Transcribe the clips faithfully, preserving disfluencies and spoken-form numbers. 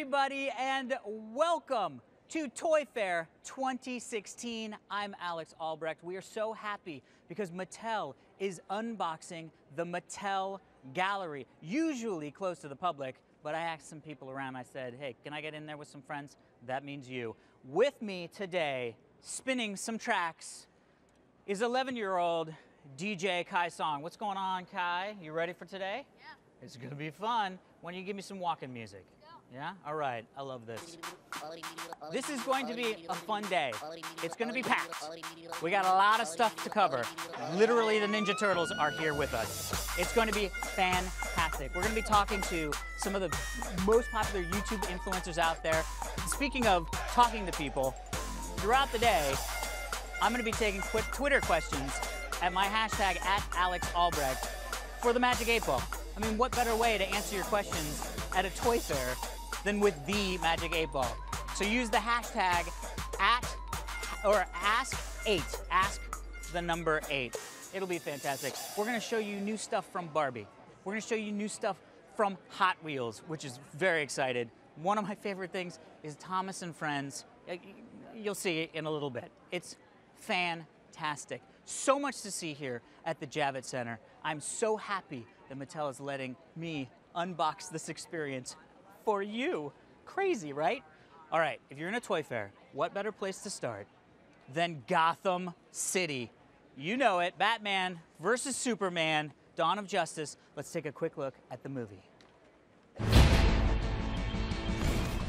everybody, and welcome to Toy Fair twenty sixteen. I'm Alex Albrecht. We are so happy because Mattel is unboxing the Mattel Gallery, usually closed to the public, but I asked some people around. I said, hey, can I get in there with some friends? That means you. With me today, spinning some tracks, is eleven-year-old D J Kai Song. What's going on, Kai? You ready for today? Yeah. It's gonna be fun. Why don't you give me some walking music? Yeah? All right. I love this. This is going to be a fun day. It's going to be packed. We got a lot of stuff to cover. Literally, the Ninja Turtles are here with us. It's going to be fantastic. We're going to be talking to some of the most popular YouTube influencers out there. Speaking of talking to people, throughout the day, I'm going to be taking quick Twitter questions at my hashtag, at Alex Albrecht, for the Magic eight Ball. I mean, what better way to answer your questions at a toy fair than with the Magic eight Ball? So use the hashtag at, or ask eight, ask the number eight. It'll be fantastic. We're gonna show you new stuff from Barbie. We're gonna show you new stuff from Hot Wheels, which is very excited. One of my favorite things is Thomas and Friends. You'll see it in a little bit. It's fantastic. So much to see here at the Javits Center. I'm so happy that Mattel is letting me unbox this experience for you. Crazy, right? All right, if you're in a toy fair, what better place to start than Gotham City? You know it, Batman versus Superman, Dawn of Justice. Let's take a quick look at the movie. The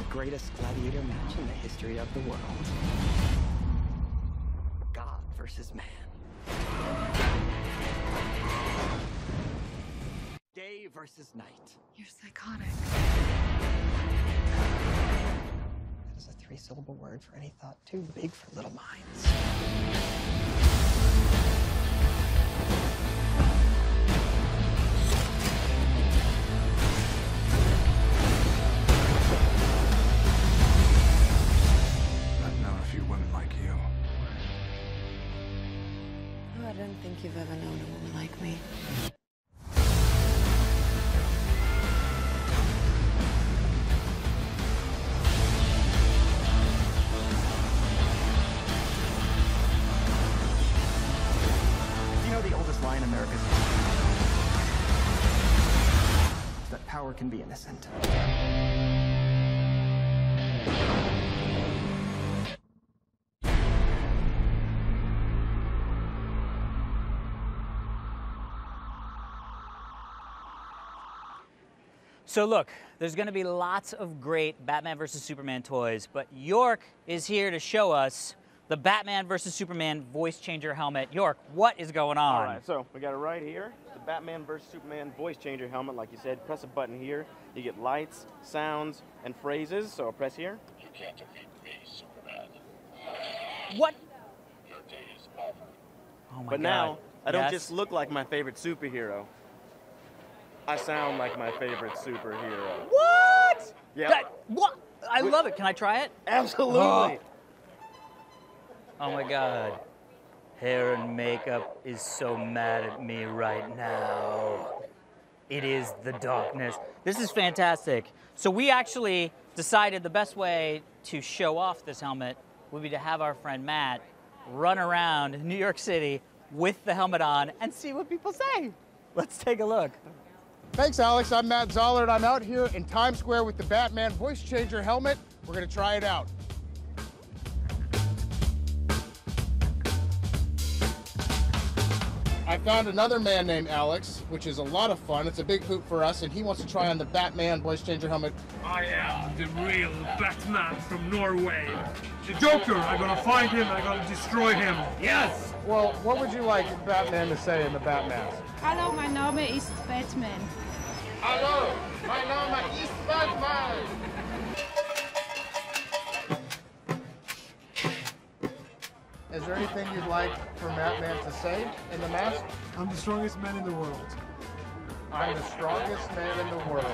greatest gladiator match in the history of the world. God versus man. Day versus night. You're psychotic. That is a three-syllable word for any thought too big for little minds. I've known a few women like you. Oh, I don't think you've ever known a woman like me. Power can be innocent. So look, there's going to be lots of great Batman versus Superman toys, but York is here to show us the Batman versus Superman voice changer helmet. York, what is going on? All right, so we got it right here. The Batman versus Superman voice changer helmet, like you said. Press a button here. You get lights, sounds, and phrases. So I'll press here. You can't defeat me, Superman. What? Your day is over. Oh my God. But now, I don't yes. just look like my favorite superhero. I sound like my favorite superhero. What? Yeah. That, what? I love it. Can I try it? Absolutely. Oh. Oh my God, hair and makeup is so mad at me right now. It is the darkness. This is fantastic. So we actually decided the best way to show off this helmet would be to have our friend Matt run around New York City with the helmet on and see what people say. Let's take a look. Thanks, Alex. I'm Matt Zoller, and I'm out here in Times Square with the Batman voice changer helmet. We're gonna try it out. I found another man named Alex, which is a lot of fun. It's a big hoop for us, and he wants to try on the Batman voice changer helmet. I am the real Batman from Norway. The Joker, I'm gonna find him, I'm gonna destroy him. Yes! Well, what would you like Batman to say in the Batman? Hello, my name is Batman. Hello, my name is Batman. Is there anything you'd like for Batman to say in the mask? I'm the strongest man in the world. I'm the strongest man in the world.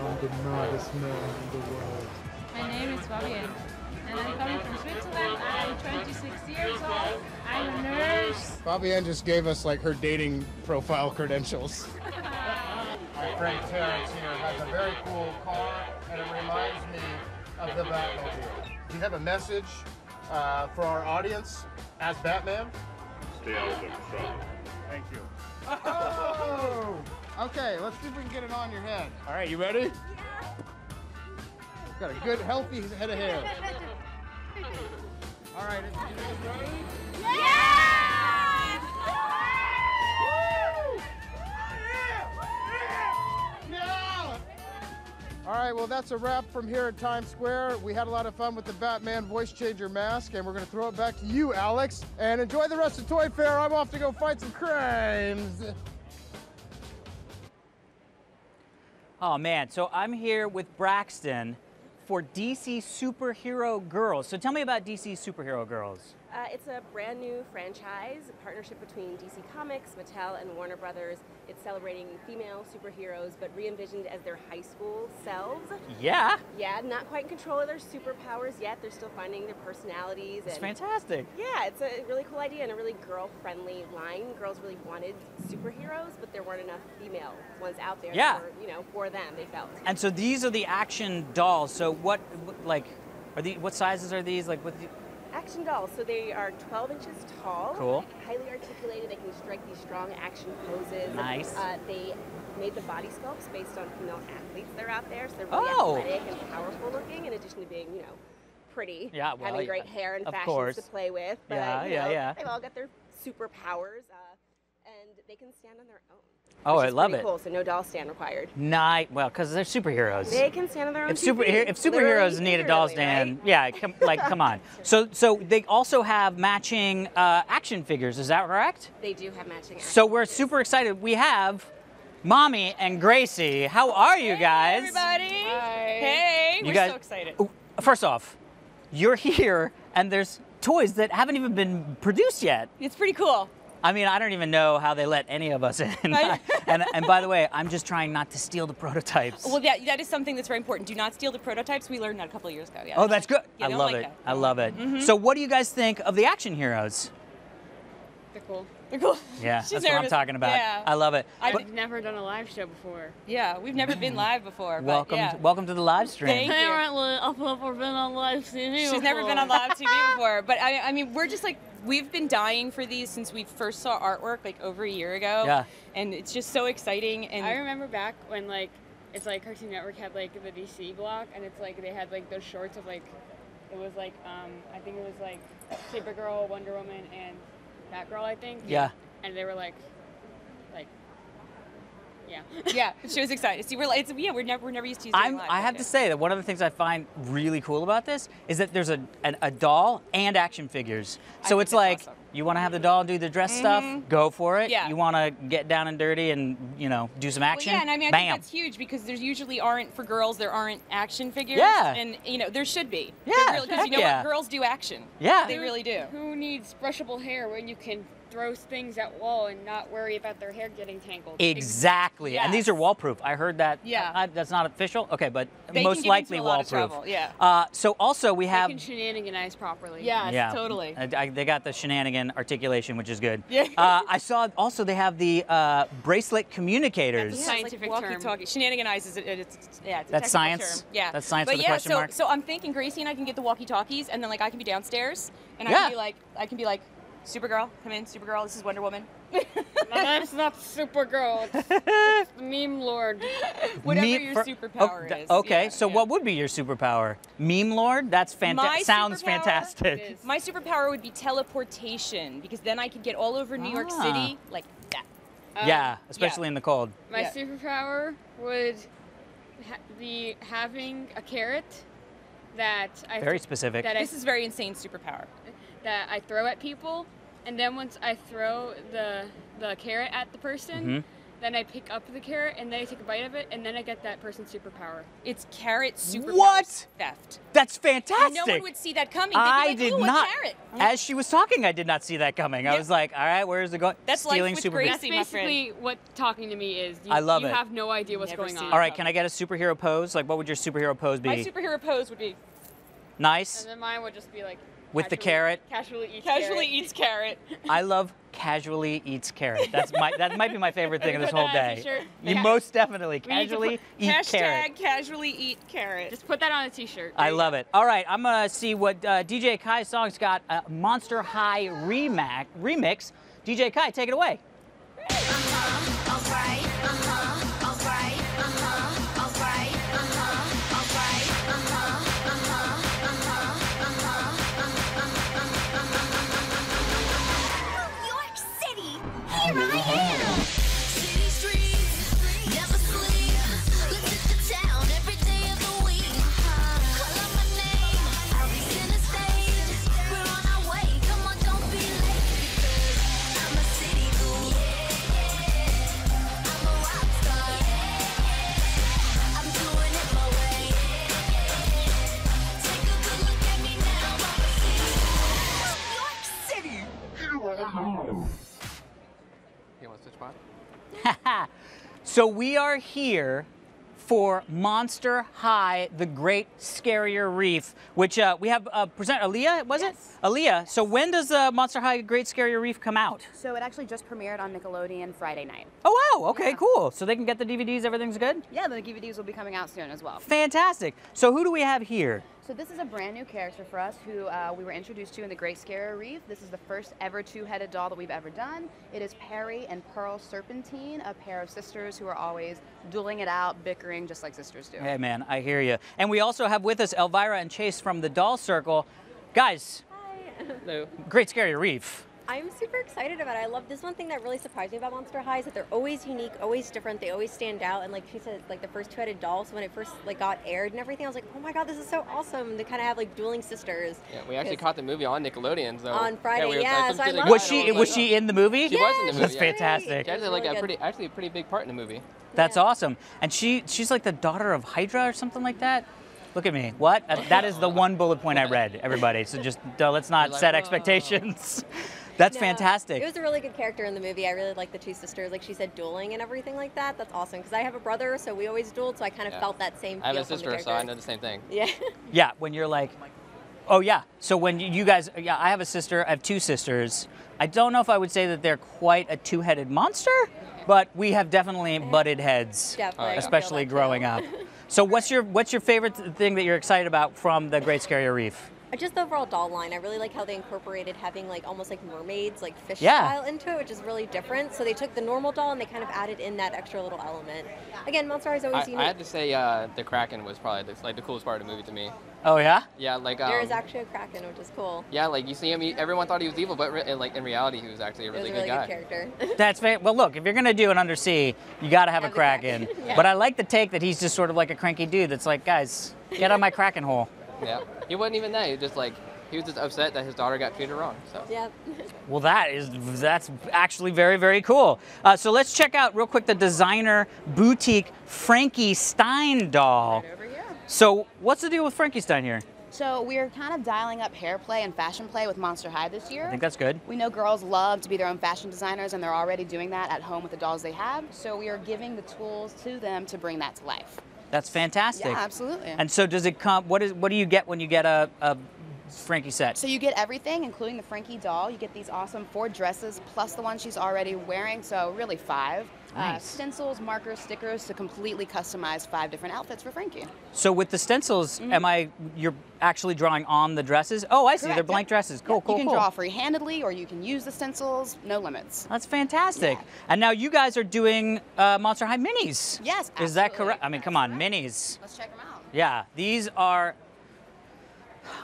I'm the maddest man in the world. My name is Fabian, and I'm coming from Switzerland. I'm twenty-six years old. I'm a nurse. Fabian just gave us like her dating profile credentials. My friend Taryn here has a very cool car. and it reminds me of the Batmobile. Do you have a message uh, for our audience as Batman? Stay out of trouble. Thank you. Oh! Okay, let's see if we can get it on your head. All right, you ready? Yeah. Got a good, healthy head of hair. All right, is you guys ready? Yeah! Yeah! Woo! Yeah! Yeah! All right, well, that's a wrap from here at Times Square. We had a lot of fun with the Batman voice changer mask, and we're going to throw it back to you, Alex. And enjoy the rest of Toy Fair. I'm off to go fight some crimes. Oh, man, so I'm here with Braxton for D C Super Hero Girls. So tell me about D C Super Hero Girls. Uh, it's a brand new franchise, a partnership between D C Comics, Mattel, and Warner Brothers. It's celebrating female superheroes, but re-envisioned as their high school selves. Yeah. Yeah, not quite in control of their superpowers yet. They're still finding their personalities. It's fantastic. Yeah, it's a really cool idea and a really girl-friendly line. Girls really wanted superheroes, but there weren't enough female ones out there. Yeah. For, you know, for them, they felt. And so these are the action dolls. So what, like, are the what sizes are these? Like, what? The, Action dolls, so they are twelve inches tall. Cool. Highly articulated, they can strike these strong action poses. Nice. Uh, they made the body sculpts based on female athletes that are out there, so they're really oh. athletic and powerful looking, in addition to being, you know, pretty, yeah, well, having great yeah. hair and fashions to play with. But, yeah, you know, yeah, yeah. They've all got their superpowers, uh, and they can stand on their own. Oh, I love it. Cool. So no doll stand required. Night. Well, because they're superheroes. They can stand on their own. If, super, if superheroes need a doll stand, right? yeah, com, like come on. So, so they also have matching uh, action figures. Is that correct? They do have matching. Action so we're figures. super excited. We have Mommy and Gracie. How are you guys? Hey, everybody. Hi. Hey. You we're guys, so excited. First off, you're here, and there's toys that haven't even been produced yet. It's pretty cool. I mean, I don't even know how they let any of us in. and, and by the way, I'm just trying not to steal the prototypes. Well, yeah, that is something that's very important. Do not steal the prototypes. We learned that a couple of years ago. Yeah. Oh, that's good. Yeah, I, love like that. I love it. I love it. So what do you guys think of the action heroes? They're cool. They're cool. Yeah, that's nervous. what I'm talking about. Yeah. I love it. I've but, never done a live show before. Yeah, we've never been live before. Welcome, but, yeah. to, welcome to the live stream. Thank you. I've never been on live T V She's before. never been on live T V before. But I, I mean, we're just like, we've been dying for these since we first saw artwork like over a year ago. Yeah. And it's just so exciting. And I remember back when like, it's like Cartoon Network had like the D C block, and it's like they had like those shorts of like, it was like, um, I think it was like Supergirl, Wonder Woman, and Batgirl, I think. Yeah. And they were like, like, yeah. Yeah, she was excited. See, we're like, it's, yeah, we're never, we're never used to using I'm, live, I have right to it. say that one of the things I find really cool about this is that there's a, an, a doll and action figures. So it's like, awesome. you want to have the doll do the dress mm-hmm. stuff, go for it. Yeah. You want to get down and dirty and, you know, do some action, well, yeah, and I mean, I bam. think that's huge because there usually aren't, for girls, there aren't action figures. Yeah. And, you know, there should be. Yeah, Because you know yeah. what, girls do action. Yeah. They really do. Who needs brushable hair when you can throw things at wall and not worry about their hair getting tangled. Exactly, yes. and these are wall-proof. I heard that. Yeah, I, I, that's not official. Okay, but they most likely wall-proof. Yeah. Uh, so also we have. They can shenaniganize properly. Yes, yeah, totally. I, I, they got the shenanigan articulation, which is good. Yeah. uh, I saw also they have the uh, bracelet communicators. That's a scientific yeah, like term. Shenaniganize is it, it, it's yeah. It's a that's science. Term. Yeah. That's science. But with yeah, the question so mark. so I'm thinking Gracie and I can get the walkie-talkies, and then like I can be downstairs, and yeah. I can be like I can be like. Supergirl, come in, Supergirl, this is Wonder Woman. No, that's not Supergirl, it's, it's the meme lord. Whatever meme your for, superpower oh, is. Okay, yeah, so yeah. what would be your superpower? Meme lord? That's fantastic. Sounds fantastic. My superpower would be teleportation, because then I could get all over New ah. York City like that. Um, yeah, especially yeah. in the cold. My yeah. superpower would ha be having a carrot that I- Very specific. That this I is very insane superpower. That I throw at people, and then once I throw the the carrot at the person, mm-hmm. then I pick up the carrot, and then I take a bite of it, and then I get that person's superpower. It's carrot superpower what? theft. That's fantastic. And no one would see that coming. They'd I like, did oh, not. Carrot. As she was talking, I did not see that coming. Yep. I was like, all right, where is it going? That's Stealing life with Gracie, That's basically my friend. what talking to me is. You, I love you it. You have no idea what's Never going on. All right, can I get a superhero pose? Like, what would your superhero pose be? My superhero pose would be. Nice. And then mine would just be like. With casually, the carrot. Casually eats casually carrot. Eats carrot. I love casually eats carrot. That's my that might be my favorite thing of this whole day. You most definitely casually eat hashtag carrot. Hashtag casually eat carrot. Just put that on a t-shirt. I love it. All right, I'm gonna see what uh, D J Kai Song's got. Uh, Monster High remix. Remix. D J Kai, take it away. Uh-huh. All right. Uh-huh. All right. Uh-huh. All right. Uh-huh. All right. Uh-huh. Uh-huh. Here I am. City streets, never sleep. Let's hit the town every day of the week. Call up my name, I'll be in the state. We're on our way, come on, don't be late. Because I'm a city boo, yeah. I'm a rock star, yeah. I'm doing it my way, yeah. Take a good look at me now, I'm a city boo. New York City. Here I am. So we are here for Monster High, The Great Scarrier Reef, which uh, we have uh, present Aaliyah, was yes. it? Aaliyah. So when does uh, Monster High, Great Scarrier Reef come out? So it actually just premiered on Nickelodeon Friday night. Oh wow, okay, yeah. Cool. So they can get the D V Ds, everything's good? Yeah, the D V Ds will be coming out soon as well. Fantastic. So who do we have here? So this is a brand new character for us who uh, we were introduced to in The Great Scarrier Reef. This is the first ever two-headed doll that we've ever done. It is Perry and Pearl Serpentine, a pair of sisters who are always dueling it out, bickering, just like sisters do. Hey man, I hear you. And we also have with us Elvira and Chase from the Doll Circle. Guys. Hi. Hello. Great Scarrier Reef. I'm super excited about it. I love this one thing that really surprised me about Monster High is that they're always unique, always different, they always stand out. And like she said, like the first two-headed doll, so when it first like got aired and everything, I was like, oh my god, this is so awesome. They kind of have like dueling sisters. Yeah, we actually caught the movie on Nickelodeon. So on Friday, yeah. We yeah like, so I love was she was she in the movie? She yeah, was in the movie. That's yeah. fantastic. She actually like really a pretty actually a pretty big part in the movie. That's yeah. awesome. And she she's like the daughter of Hydra or something like that. Look at me. What? That is the one bullet point I read, everybody. So just uh, let's not like, set oh. expectations. That's no, fantastic. It was a really good character in the movie. I really like the two sisters. Like she said, dueling and everything like that. That's awesome. Because I have a brother, so we always dueled. So I kind of yeah. felt that same I have feel a sister, so I know the same thing. Yeah. Yeah, when you're like, oh, yeah. So when you guys, yeah, I have a sister. I have two sisters. I don't know if I would say that they're quite a two-headed monster, but we have definitely butted heads, definitely. Oh, yeah. especially growing too. up. So what's your what's your favorite thing that you're excited about from The Great Scarrier Reef? Just the overall doll line. I really like how they incorporated having like almost like mermaids, like fish yeah. style into it, which is really different. So they took the normal doll and they kind of added in that extra little element. Again, Monster High is always I, unique. I have to say uh, the Kraken was probably the, like the coolest part of the movie to me. Oh yeah? Yeah, like um, there is actually a Kraken, which is cool. Yeah, like you see him, he, everyone thought he was evil, but re like in reality, he was actually a really, was a really good, good guy. Character. That's fair. Well, look, if you're gonna do an undersea, you gotta have, have a Kraken. Kraken. Yeah. But I like the take that he's just sort of like a cranky dude that's like, guys, get out of my Kraken hole. Yeah, he wasn't even that. He was just like he was just upset that his daughter got treated wrong. So yeah. Well, that is that's actually very very cool. Uh, so let's check out real quick the designer boutique Frankie Stein doll. Right over here. So what's the deal with Frankie Stein here? So we're kind of dialing up hair play and fashion play with Monster High this year. I think that's good. We know girls love to be their own fashion designers, and they're already doing that at home with the dolls they have. So we are giving the tools to them to bring that to life. That's fantastic. Yeah, absolutely. And so does it come, what is? What do you get when you get a, a Frankie set? So you get everything, including the Frankie doll. You get these awesome four dresses, plus the one she's already wearing, so really five. Nice. Uh, stencils, markers, stickers to completely customize five different outfits for Frankie. So with the stencils, mm-hmm. am I, you're actually drawing on the dresses? Oh, I see, correct. They're blank dresses. Cool, yeah. cool, You can cool. draw free-handedly or you can use the stencils, no limits. That's fantastic. Yeah. And now you guys are doing uh, Monster High minis. Yes, absolutely. Is that correct? I mean, come on, minis. Let's check them out. Yeah, these are,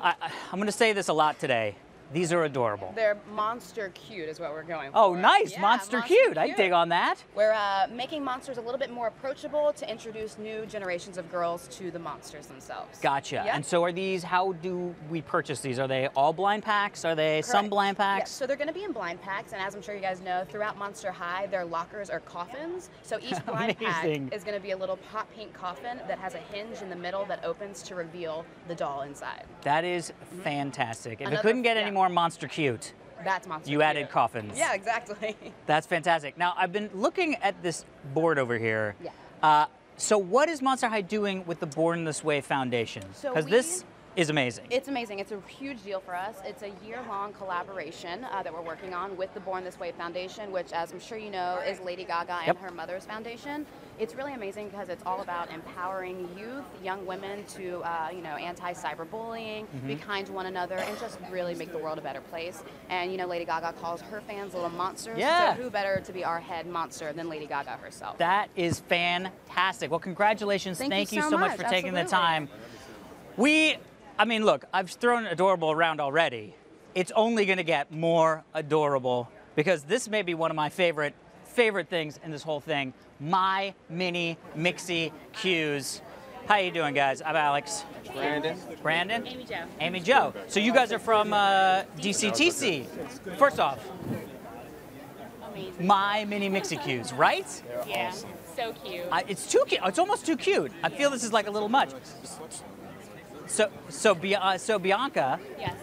I, I'm gonna say this a lot today. These are adorable. They're monster cute is what we're going for. Oh, nice. Yeah, monster, monster cute. cute. I dig on that. We're uh, making monsters a little bit more approachable to introduce new generations of girls to the monsters themselves. Gotcha. Yep. And so are these, how do we purchase these? Are they all blind packs? Are they Correct. some blind packs? Yeah, so they're going to be in blind packs. And as I'm sure you guys know, throughout Monster High, their lockers are coffins. So each blind pack is going to be a little hot pink coffin that has a hinge in the middle that opens to reveal the doll inside. That is mm-hmm. fantastic. If Another, it couldn't get yeah. any more monster cute. That's monster You cute. added coffins. Yeah, exactly. That's fantastic. Now, I've been looking at this board over here. Yeah. Uh, so what is Monster High doing with the Born This Way Foundation? Because so this is amazing. It's amazing. It's a huge deal for us. It's a year-long collaboration uh, that we're working on with the Born This Way Foundation, which, as I'm sure you know, is Lady Gaga and yep. her mother's foundation. It's really amazing because it's all about empowering youth, young women to, uh, you know, anti-cyberbullying, mm-hmm. be kind to one another, and just really make the world a better place. And, you know, Lady Gaga calls her fans little monsters. Yeah. So who better to be our head monster than Lady Gaga herself? That is fantastic. Well, congratulations. Thank, Thank you, you so, so much, much for Absolutely. taking the time. We... I mean, look, I've thrown adorable around already. It's only going to get more adorable because this may be one of my favorite, favorite things in this whole thing, my mini Mixie Cues. How you doing, guys? I'm Alex. Brandon. Brandon. Amy Jo. Amy Jo. So you guys are from uh, D C T C. First off, amazing. My mini Mixie Cues, right? Yeah, awesome. So cute. I, it's too cute. It's almost too cute. I feel this is like a little much. So, so, uh, so Bianca, yes.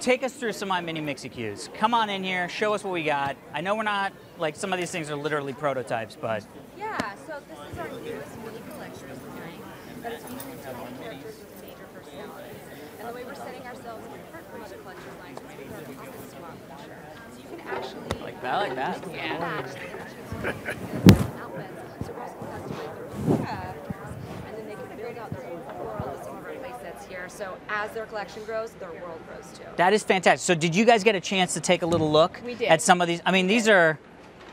take us through some of my mini Mixie Cues. Come on in here, show us what we got. I know we're not, like, some of these things are literally prototypes, but. Yeah, so this is our newest mini collection of nine that is featuring tiny characters with major personalities. And the way we're setting ourselves apart from other collection lines is with our pocket swap feature. So you can actually. Like that, like that. Yeah. Match the images outfits to roast the customize their here. So as their collection grows, their world grows too. That is fantastic. So did you guys get a chance to take a little look we did. at some of these? I mean, these are,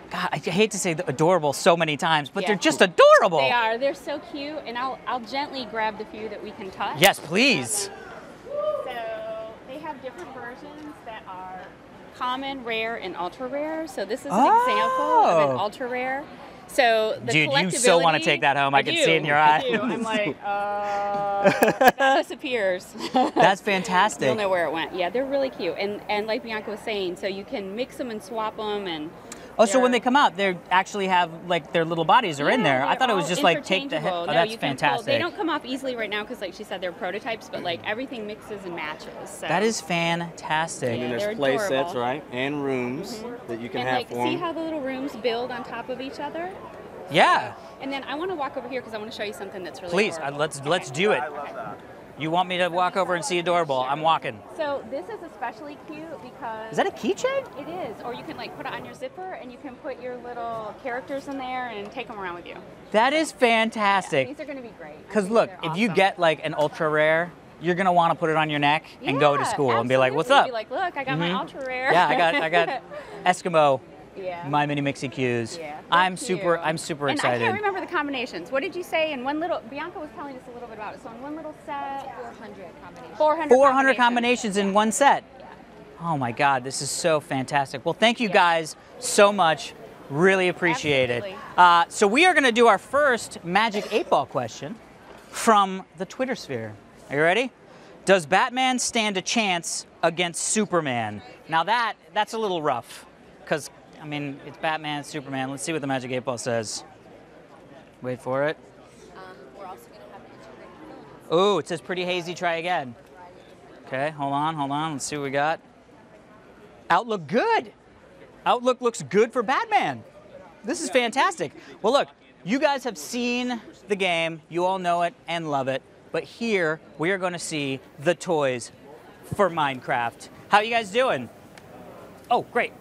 God, I hate to say adorable so many times, but yeah. they're just adorable. They are. They're so cute. And I'll, I'll gently grab the few that we can touch. Yes, please. So they have different versions that are common, rare, and ultra rare. So this is an oh. example of an ultra rare. So the Dude, you so want to take that home. I, I can do. see it in your eyes. I do. I'm like, uh, that disappears. That's fantastic. You'll know where it went. Yeah, they're really cute. And and like Bianca was saying, so you can mix them and swap them. And oh, so when they come out, they actually have, like, their little bodies are yeah, in there. I thought it was just, like, take the head. Oh, no, that's fantastic. Pull. They don't come off easily right now because, like she said, they're prototypes, but, like, everything mixes and matches. So. That is fantastic. Yeah, and then there's play adorable. sets, right, and rooms mm-hmm. that you can and, have like, for them. See how the little rooms build on top of each other? Yeah. And then I want to walk over here because I want to show you something that's really Please, adorable. let's okay. let's do it. I love that. You want me to walk over and see adorable? I'm walking. So this is especially cute because... Is that a keychain? It is. Or you can, like, put it on your zipper and you can put your little characters in there and take them around with you. That is fantastic. Yeah, these are going to be great. Because look, if awesome. you get, like, an ultra rare, you're going to want to put it on your neck and yeah, go to school absolutely. and be like, what's up? You'd be like, look, I got mm-hmm. my ultra rare. Yeah, I got I got Eskimo. Yeah. My mini Mixie Cues. Yeah, I'm cute. super. I'm super excited. And I can't remember the combinations. What did you say? In one little, Bianca was telling us a little bit about it. So in one little set, four hundred combinations. four hundred, four hundred combinations. combinations in one set. Yeah. Oh my God, this is so fantastic. Well, thank you yeah. guys so much. Really appreciate Absolutely. it. Uh, so we are going to do our first Magic eight Ball question from the Twitter sphere. Are you ready? Does Batman stand a chance against Superman? Now that that's a little rough, because. I mean, it's Batman, Superman. Let's see what the Magic eight Ball says. Wait for it. Um, we're also going to have an integrated build. Ooh, it says pretty hazy. Try again. Okay, hold on, hold on. Let's see what we got. Outlook good. Outlook looks good for Batman. This is fantastic. Well, look, you guys have seen the game. You all know it and love it. But here, we are going to see the toys for Minecraft. How you guys doing? Oh, great.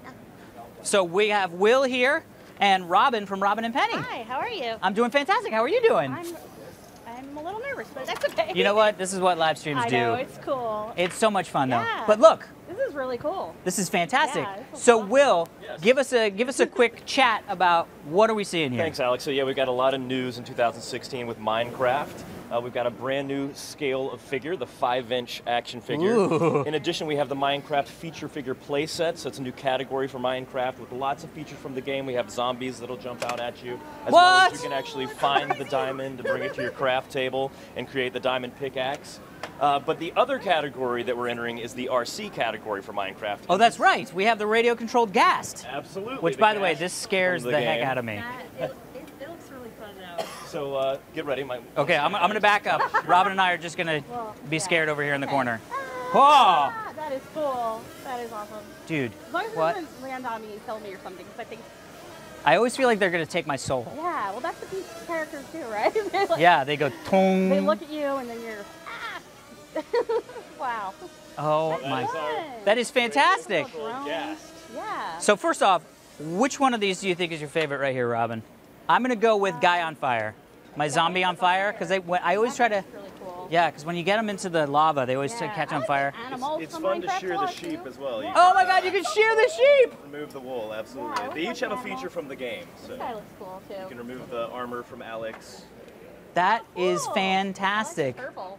So we have Will here and Robin from Robin and Penny. Hi, how are you? I'm doing fantastic. How are you doing? I'm, I'm a little nervous, but that's okay. You know what? This is what live streams I do. I know, it's cool. It's so much fun yeah. though. But look. This is really cool. This is fantastic. Yeah, this is so awesome. Will, yes. give us a give us a quick chat about what are we seeing here? Thanks, Alex. So yeah, we've got a lot of news in two thousand sixteen with Minecraft. Uh, we've got a brand new scale of figure, the five inch action figure. Ooh. In addition, we have the Minecraft feature figure playset, so it's a new category for Minecraft with lots of features from the game. We have zombies that'll jump out at you, as what? well as you can actually find the diamond to bring it to your craft table and create the diamond pickaxe. Uh, but the other category that we're entering is the R C category for Minecraft. Oh, that's right. We have the radio-controlled Ghast. Absolutely. Which, the by the way, this scares the, the heck out of me. So uh, get ready. My okay, I'm, I'm going to back up. Robin and I are just going to well, be yeah. scared over here in the okay. corner. Ah, oh! That is cool. That is awesome. Dude, as long as what? As they land on me and kill me or something, because I think... I always feel like they're going to take my soul. Yeah, well, that's the characters too, right? Like, yeah, they go, tong. They look at you, and then you're... Wow. Oh my. That is fantastic. Yeah. So first off, which one of these do you think is your favorite right here, Robin? I'm gonna go with Guy on Fire. My zombie on fire, because they I always try to. Yeah, because when you get them into the lava, they always yeah. catch on fire. It's, it's fun to shear the sheep as well. You oh can, my God, uh, you can shear the sheep! Remove the wool, absolutely. Yeah, they each have a feature from the game, so this guy looks cool too. You can remove the armor from Alex. That cool. is fantastic. I like the purple.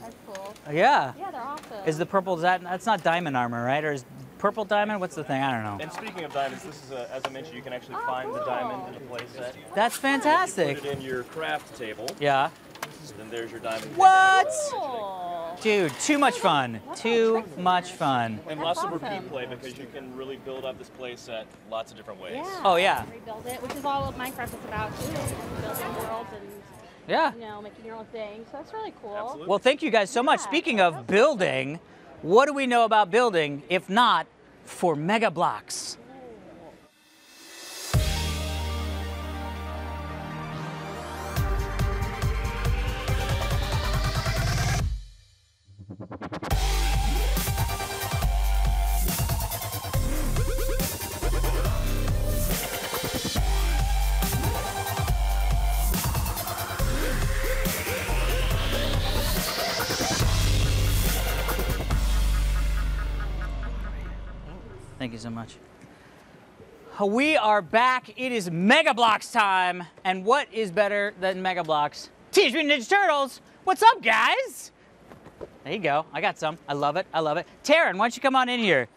That's cool. Yeah. Yeah, they're awesome. Is the purple, is that, that's not diamond armor, right? Or is purple diamond? What's the thing? I don't know. And speaking of diamonds, this is, a, as I mentioned, you can actually oh, find cool. the diamond in a playset. That's fantastic. You put it in your craft table. Yeah. And there's your diamond. What? Cool. Dude, too much fun. Too much fun. And lots of repeat play because you can really build up this play set lots of different ways. Yeah. Oh, yeah. Rebuild it, which is all of Minecraft is about, too. Building worlds and, yeah. you know, making your own thing. So that's really cool. Absolutely. Well, thank you guys so much. Yeah. Speaking of building, what do we know about building, if not for Mega Bloks? Thank you so much. We are back. It is Mega Bloks time. And what is better than Mega Bloks? Teenage Mutant Ninja Turtles. What's up, guys? There you go. I got some. I love it. I love it. Taryn, why don't you come on in here?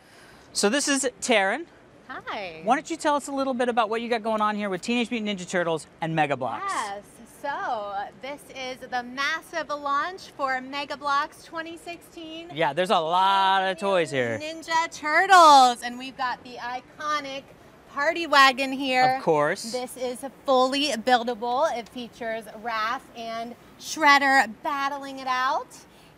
So this is Taryn. Hi. Why don't you tell us a little bit about what you got going on here with Teenage Mutant Ninja Turtles and Mega Bloks? Yes. So this is the massive launch for Mega Bloks twenty sixteen. Yeah, there's a lot of toys here. Ninja Turtles, and we've got the iconic party wagon here. Of course. This is fully buildable. It features Raph and Shredder battling it out,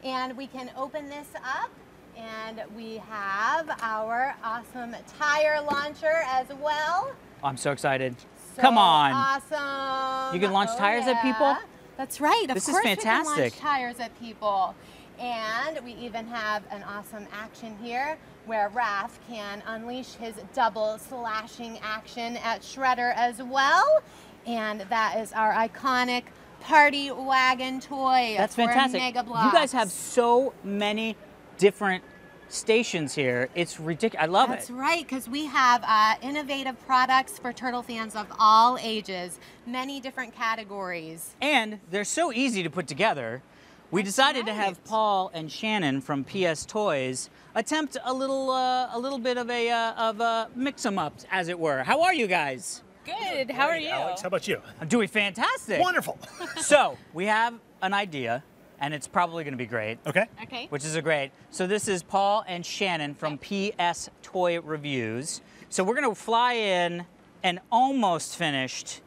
and we can open this up. And we have our awesome tire launcher as well. I'm so excited. So Come on. Awesome. You can launch oh, tires yeah. at people? That's right. Of this course is fantastic. We can launch tires at people. And we even have an awesome action here where Raph can unleash his double slashing action at Shredder as well. And that is our iconic party wagon toy. That's fantastic. Mega Bloks. You guys have so many different stations here. It's ridiculous. I love That's it. That's right, because we have uh, innovative products for turtle fans of all ages, many different categories. And they're so easy to put together. We That's decided right. to have Paul and Shannon from P S Toys attempt a little, uh, a little bit of a uh, of a mix-em-up, as it were. How are you guys? Good. How are you? Alex, how about you? I'm doing fantastic. Wonderful. So we have an idea. And it's probably going to be great. Okay. Okay. Which is a great. So this is Paul and Shannon from P S Toy Reviews. So we're going to fly in an almost finished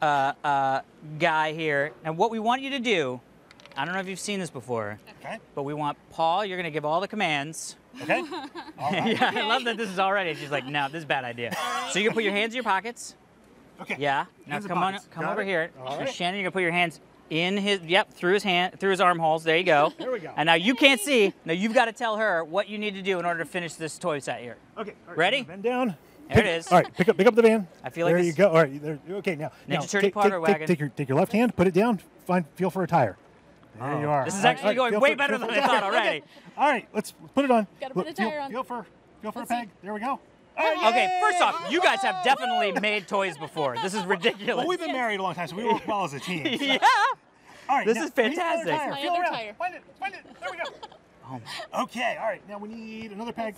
uh, uh, guy here. And what we want you to do, I don't know if you've seen this before, okay. but we want Paul, you're going to give all the commands. Okay. All right. Yeah, okay. I love that this is already. She's like, no, this is a bad idea. So you can put your hands in your pockets. Okay. Yeah. Now hands come on, come Got over it. Here. All right. Shannon, you're going to put your hands in his, yep, through his hand, through his armholes. There you go. There we go. And now you can't see. Now you've got to tell her what you need to do in order to finish this toy set here. Okay. All right, ready? Bend down. There pick, it is. All right. Pick up, pick up the van. I feel like there this, you go. All right. There, okay. Now, Ninja now Turtle take, take, wagon. Take, take your, take your left hand. Put it down. Find, feel for a tire. There oh. you are. This is actually right, going way for, better than I thought already. Okay. All right. Let's put it on. Got to put a tire feel, on. Feel for, feel for let's a peg. See. There we go. Oh, okay, first off, you guys have definitely made toys before. This is ridiculous. Well, we've been married a long time, so we work well as a team. So. Yeah. All right. This now, is fantastic. Tire. Feel around. Tire. Find it. Find it. There we go. Oh my. Okay. All right. Now we need another peg.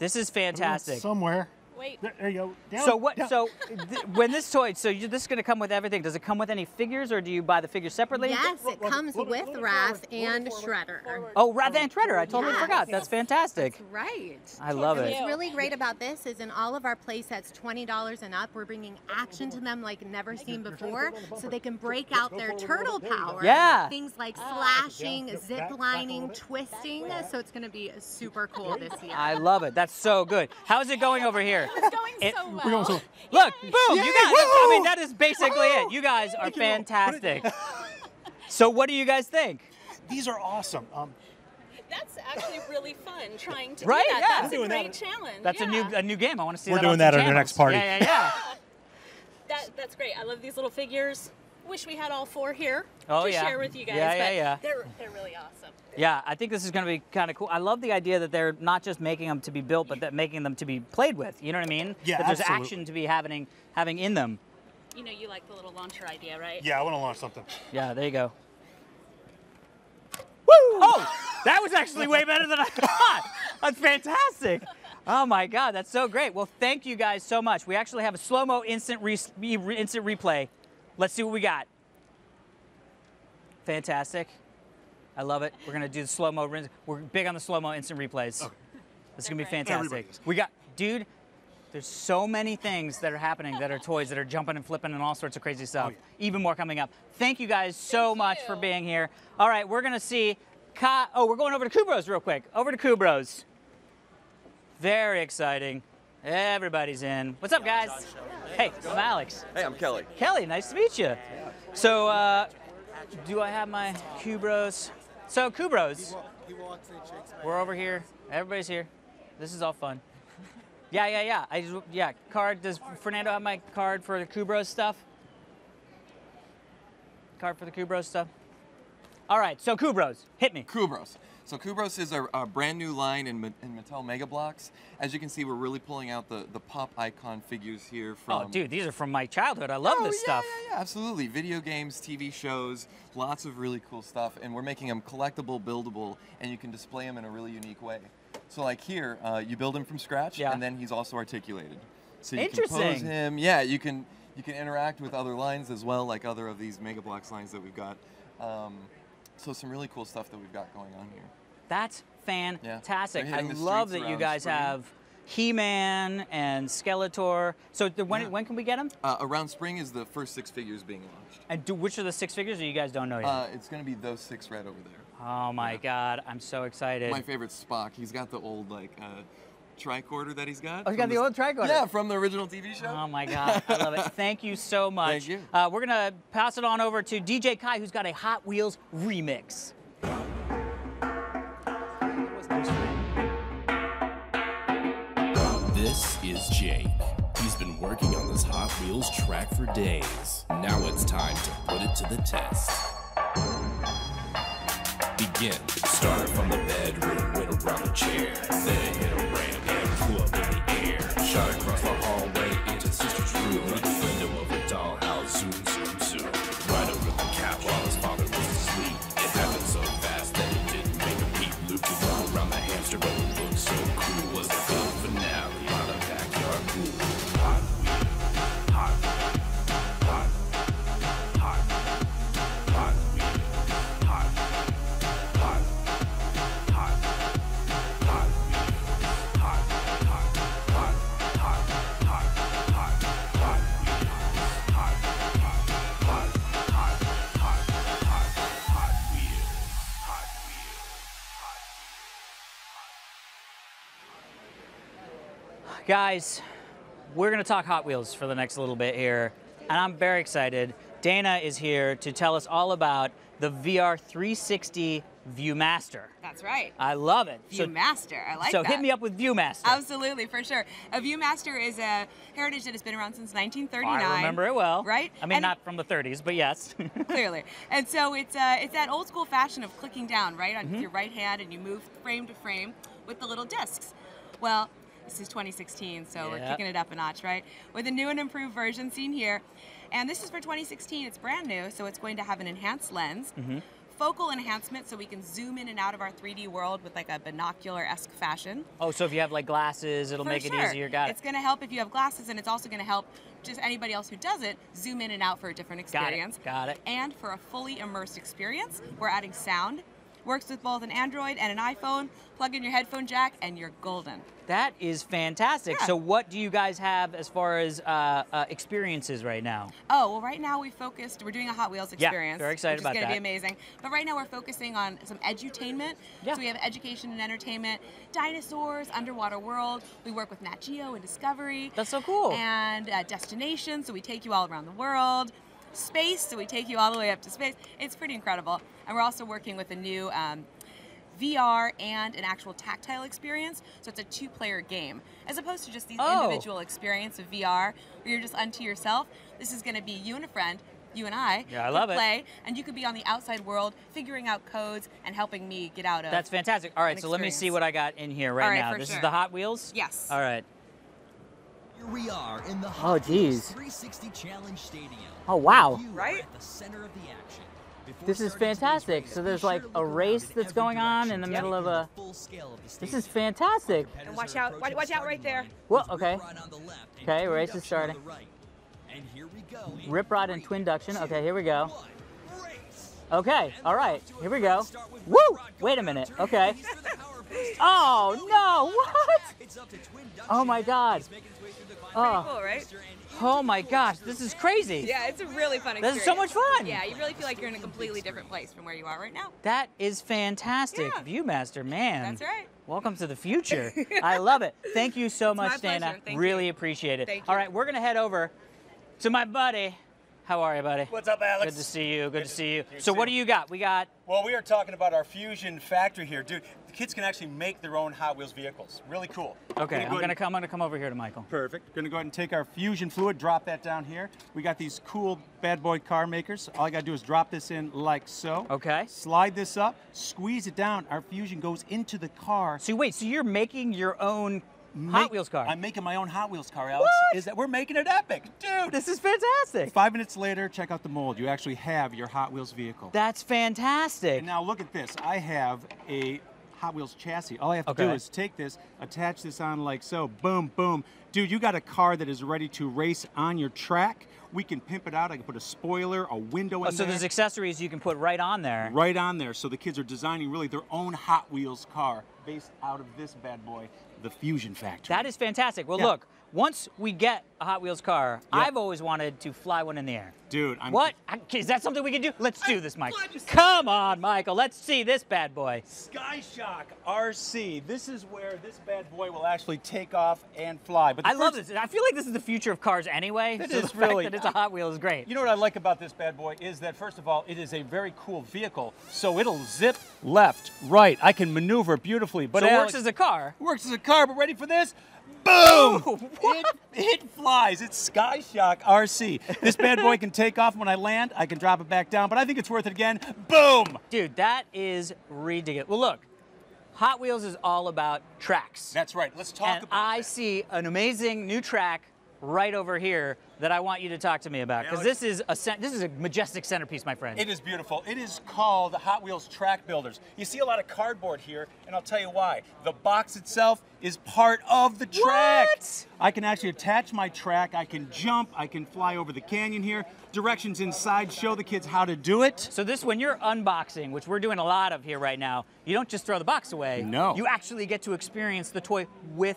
This is fantastic. Somewhere. Wait. There, there you go. Down, so what? Down. So th when this toy, so you, this is going to come with everything. Does it come with any figures, or do you buy the figures separately? Yes, it comes little, with Raph and Shredder. Forward. Oh, Raph and Shredder! I totally yes. forgot. That's fantastic. That's right. I love and it. What's really great about this is in all of our play sets, twenty dollars and up, we're bringing action to them like never seen before, so they can break out their turtle power. Yeah. Things like slashing, zip lining, twisting. So it's going to be super cool this year. I love it. That's so good. How's it going over here? It's going it, so well. Going so, look, yay. Boom, yay. You guys, I mean, that is basically Woo. It. You guys are fantastic. So what do you guys think? These are awesome. Um, that's actually really fun, trying to right? do that. Yeah. That's We're a great that. challenge. That's yeah. a new a new game. I want to see We're that We're doing that at our next party. Yeah, yeah, yeah. that, that's great. I love these little figures. Wish we had all four here oh, to yeah. share with you guys. Yeah, yeah, but yeah. They're, they're really awesome. Yeah, I think this is going to be kind of cool. I love the idea that they're not just making them to be built, but that making them to be played with. You know what I mean? Yeah, that there's absolutely. action to be happening, having in them. You know, you like the little launcher idea, right? Yeah, I want to launch something. Yeah, there you go. Woo! Oh, that was actually way better than I thought. That's fantastic. Oh my God, that's so great. Well, thank you guys so much. We actually have a slow-mo instant re re instant replay. Let's see what we got. Fantastic. I love it. We're gonna do the slow-mo. We're big on the slow-mo instant replays. Okay. This is gonna be fantastic. We got, dude, there's so many things that are happening that are toys that are jumping and flipping and all sorts of crazy stuff. Oh, yeah. Even more coming up. Thank you guys so Thank much you. for being here. All right, we're gonna see Ka oh, we're going over to Kubros real quick. Over to Kubros. Very exciting. Everybody's in. What's up, guys? Hey, I'm Alex. Hey, I'm Kelly. Kelly, nice to meet you. So, uh, do I have my Kubros? So, Kubros. We're over here. Everybody's here. This is all fun. Yeah, yeah, yeah. I just, yeah. Card. Does Fernando have my card for the Kubros stuff? Card for the Kubros stuff. All right. So, Kubros, hit me. Kubros. So Kubros is a, a brand new line in, in Mattel Mega Bloks. As you can see, we're really pulling out the, the pop icon figures here from... Oh, dude, these are from my childhood. I love oh, this yeah, stuff. Yeah, yeah, absolutely. Video games, T V shows, lots of really cool stuff. And we're making them collectible, buildable, and you can display them in a really unique way. So like here, uh, you build him from scratch, yeah. and then he's also articulated. So you Interesting. can pose him. Yeah, you can, you can interact with other lines as well, like other of these Mega Bloks lines that we've got. Um, So some really cool stuff that we've got going on here. That's fantastic. Yeah. I love that you guys spring. have He-Man and Skeletor. So the, when, yeah. when can we get them? Uh, around spring is the first six figures being launched. And do, which are the six figures or you guys don't know yet? Uh, it's going to be those six right over there. Oh my yeah. God, I'm so excited. My favorite Spock. He's got the old like uh, tricorder that he's got. Oh, he's got the, the old tricorder? Yeah, from the original T V show. Oh my God, I love it. Thank you so much. Thank you. Uh, we're going to pass it on over to D J Kai, who's got a Hot Wheels remix. This is Jake. He's been working on this Hot Wheels track for days. Now it's time to put it to the test. Begin. Start from the bedroom, went around the chair, then hit a ramp and flew up in the air. Shot across the hallway into sister's room, out the window of a dollhouse, zoom, zoom, zoom. Right over the couch while his father was asleep. It happened so fast that it didn't make a peep. Looped all around the hamster, but it looked so cool. Was the film finale on a backyard pool. Hot, hot, hot, hot, hot, hot. Guys, we're gonna talk Hot Wheels for the next little bit here, and I'm very excited. Dana is here to tell us all about the V R three sixty ViewMaster. That's right. I love it. ViewMaster, I like that. So hit me up with ViewMaster. Absolutely, for sure. A ViewMaster is a heritage that has been around since nineteen thirty-nine. I remember it well. Right? I mean, and not from the thirties, but yes. Clearly. And so it's uh, it's that old school fashion of clicking down, right, on mm-hmm. your right hand, and you move frame to frame with the little discs. Well, this is twenty sixteen, so yeah. we're kicking it up a notch, right? With a new and improved version seen here. And this is for twenty sixteen, it's brand new, so it's going to have an enhanced lens, mm-hmm. focal enhancement, so we can zoom in and out of our three D world with like a binocular-esque fashion. Oh, so if you have like glasses, it'll for make sure. it easier, got it. It's gonna help if you have glasses, and it's also gonna help just anybody else who does it, zoom in and out for a different experience. Got it, got it. And for a fully immersed experience, we're adding sound. Works with both an Android and an iPhone. Plug in your headphone jack and you're golden. That is fantastic. Yeah. So what do you guys have as far as uh, uh, experiences right now? Oh, well right now we focused, we're doing a Hot Wheels experience. Yeah, very excited about that. It's gonna be amazing. But right now we're focusing on some edutainment. Yeah. So we have education and entertainment, dinosaurs, underwater world. We work with Nat Geo and Discovery. That's so cool. And uh, destination, so we take you all around the world. Space, so we take you all the way up to space. It's pretty incredible. And we're also working with a new um, V R, and an actual tactile experience. So it's a two-player game, as opposed to just these oh. individual experience of V R, where you're just unto yourself. This is going to be you and a friend, you and I, yeah, I love play, it. And you could be on the outside world, figuring out codes and helping me get out of. That's fantastic. All right, so experience. Let me see what I got in here right, right now. This sure. is the Hot Wheels? Yes. All right. Here we are in the Hot oh, Wheels three sixty Challenge Stadium. Oh, wow. Right? At the center of the action. Before this is fantastic. So there's like a race that's going on in the yep. middle of a. This is fantastic. And watch out! Watch, watch out right there. Well, okay. Okay, race is starting. And here we go. Rip Rod and Twin Duction. Okay, here we go. Okay, all right, here we go. Woo! Wait a minute. Okay. Oh no! What? Oh my God! Oh. Pretty cool, right? Oh my gosh, this is crazy. Yeah, it's a really fun experience. This is so much fun. Yeah, you really feel like you're in a completely different place from where you are right now. That is fantastic. Yeah. ViewMaster, man. That's right. Welcome to the future. I love it. Thank you so it's much, Dana. Really you. appreciate it. Thank you. All right, we're going to head over to my buddy. How are you, buddy? What's up, Alex? Good to see you. Good, Good to see you. So what do you got? We got... Well, we are talking about our Fusion factory here. Dude, the kids can actually make their own Hot Wheels vehicles. Really cool. Okay, gonna go I'm going to come, come over here to Michael. Perfect. Going to go ahead and take our Fusion fluid, drop that down here. We got these cool bad boy car makers. All I got to do is drop this in like so. Okay. Slide this up, squeeze it down. Our Fusion goes into the car. So wait, so you're making your own Make, Hot Wheels car. I'm making my own Hot Wheels car, Alex. What? Is that we're making it epic. Dude, this is fantastic. Five minutes later, check out the mold. You actually have your Hot Wheels vehicle. That's fantastic. And now look at this. I have a Hot Wheels chassis. All I have to okay. do is take this, attach this on like so. Boom, boom. Dude, you got a car that is ready to race on your track. We can pimp it out. I can put a spoiler, a window oh, in so there. So there's accessories you can put right on there. Right on there. So the kids are designing really their own Hot Wheels car based out of this bad boy, the Fusion factory. That is fantastic. Well, yeah. look, once we get a Hot Wheels car, yep. I've always wanted to fly one in the air. Dude, I'm... What? I, is that something we can do? Let's do I'm this, Mike. Come on, Michael. Let's see this bad boy. Skyshock R C. This is where this bad boy will actually take off and fly. But I first, love this. I feel like this is the future of cars anyway. It so is the fact really. That it's a Hot Wheel is great. You know what I like about this bad boy is that, first of all, it is a very cool vehicle. So it'll zip left, right. I can maneuver beautifully. But so it works as a car. Works as a car, but ready for this? Boom! Oh, it, it flies. It's Skyshock R C. This bad boy can take off when I land. I can drop it back down, but I think it's worth it again. Boom! Dude, that is ridiculous. Well, look, Hot Wheels is all about tracks. That's right. Let's talk and about I that. see an amazing new track right over here that I want you to talk to me about, because this is a this is a majestic centerpiece, my friend. It is beautiful. It is called Hot Wheels Track Builders. You see a lot of cardboard here, and I'll tell you why. The box itself is part of the track. What? I can actually attach my track. I can jump. I can fly over the canyon here. Directions inside show the kids how to do it. So this, when you're unboxing, which we're doing a lot of here right now, you don't just throw the box away. No. You actually get to experience the toy with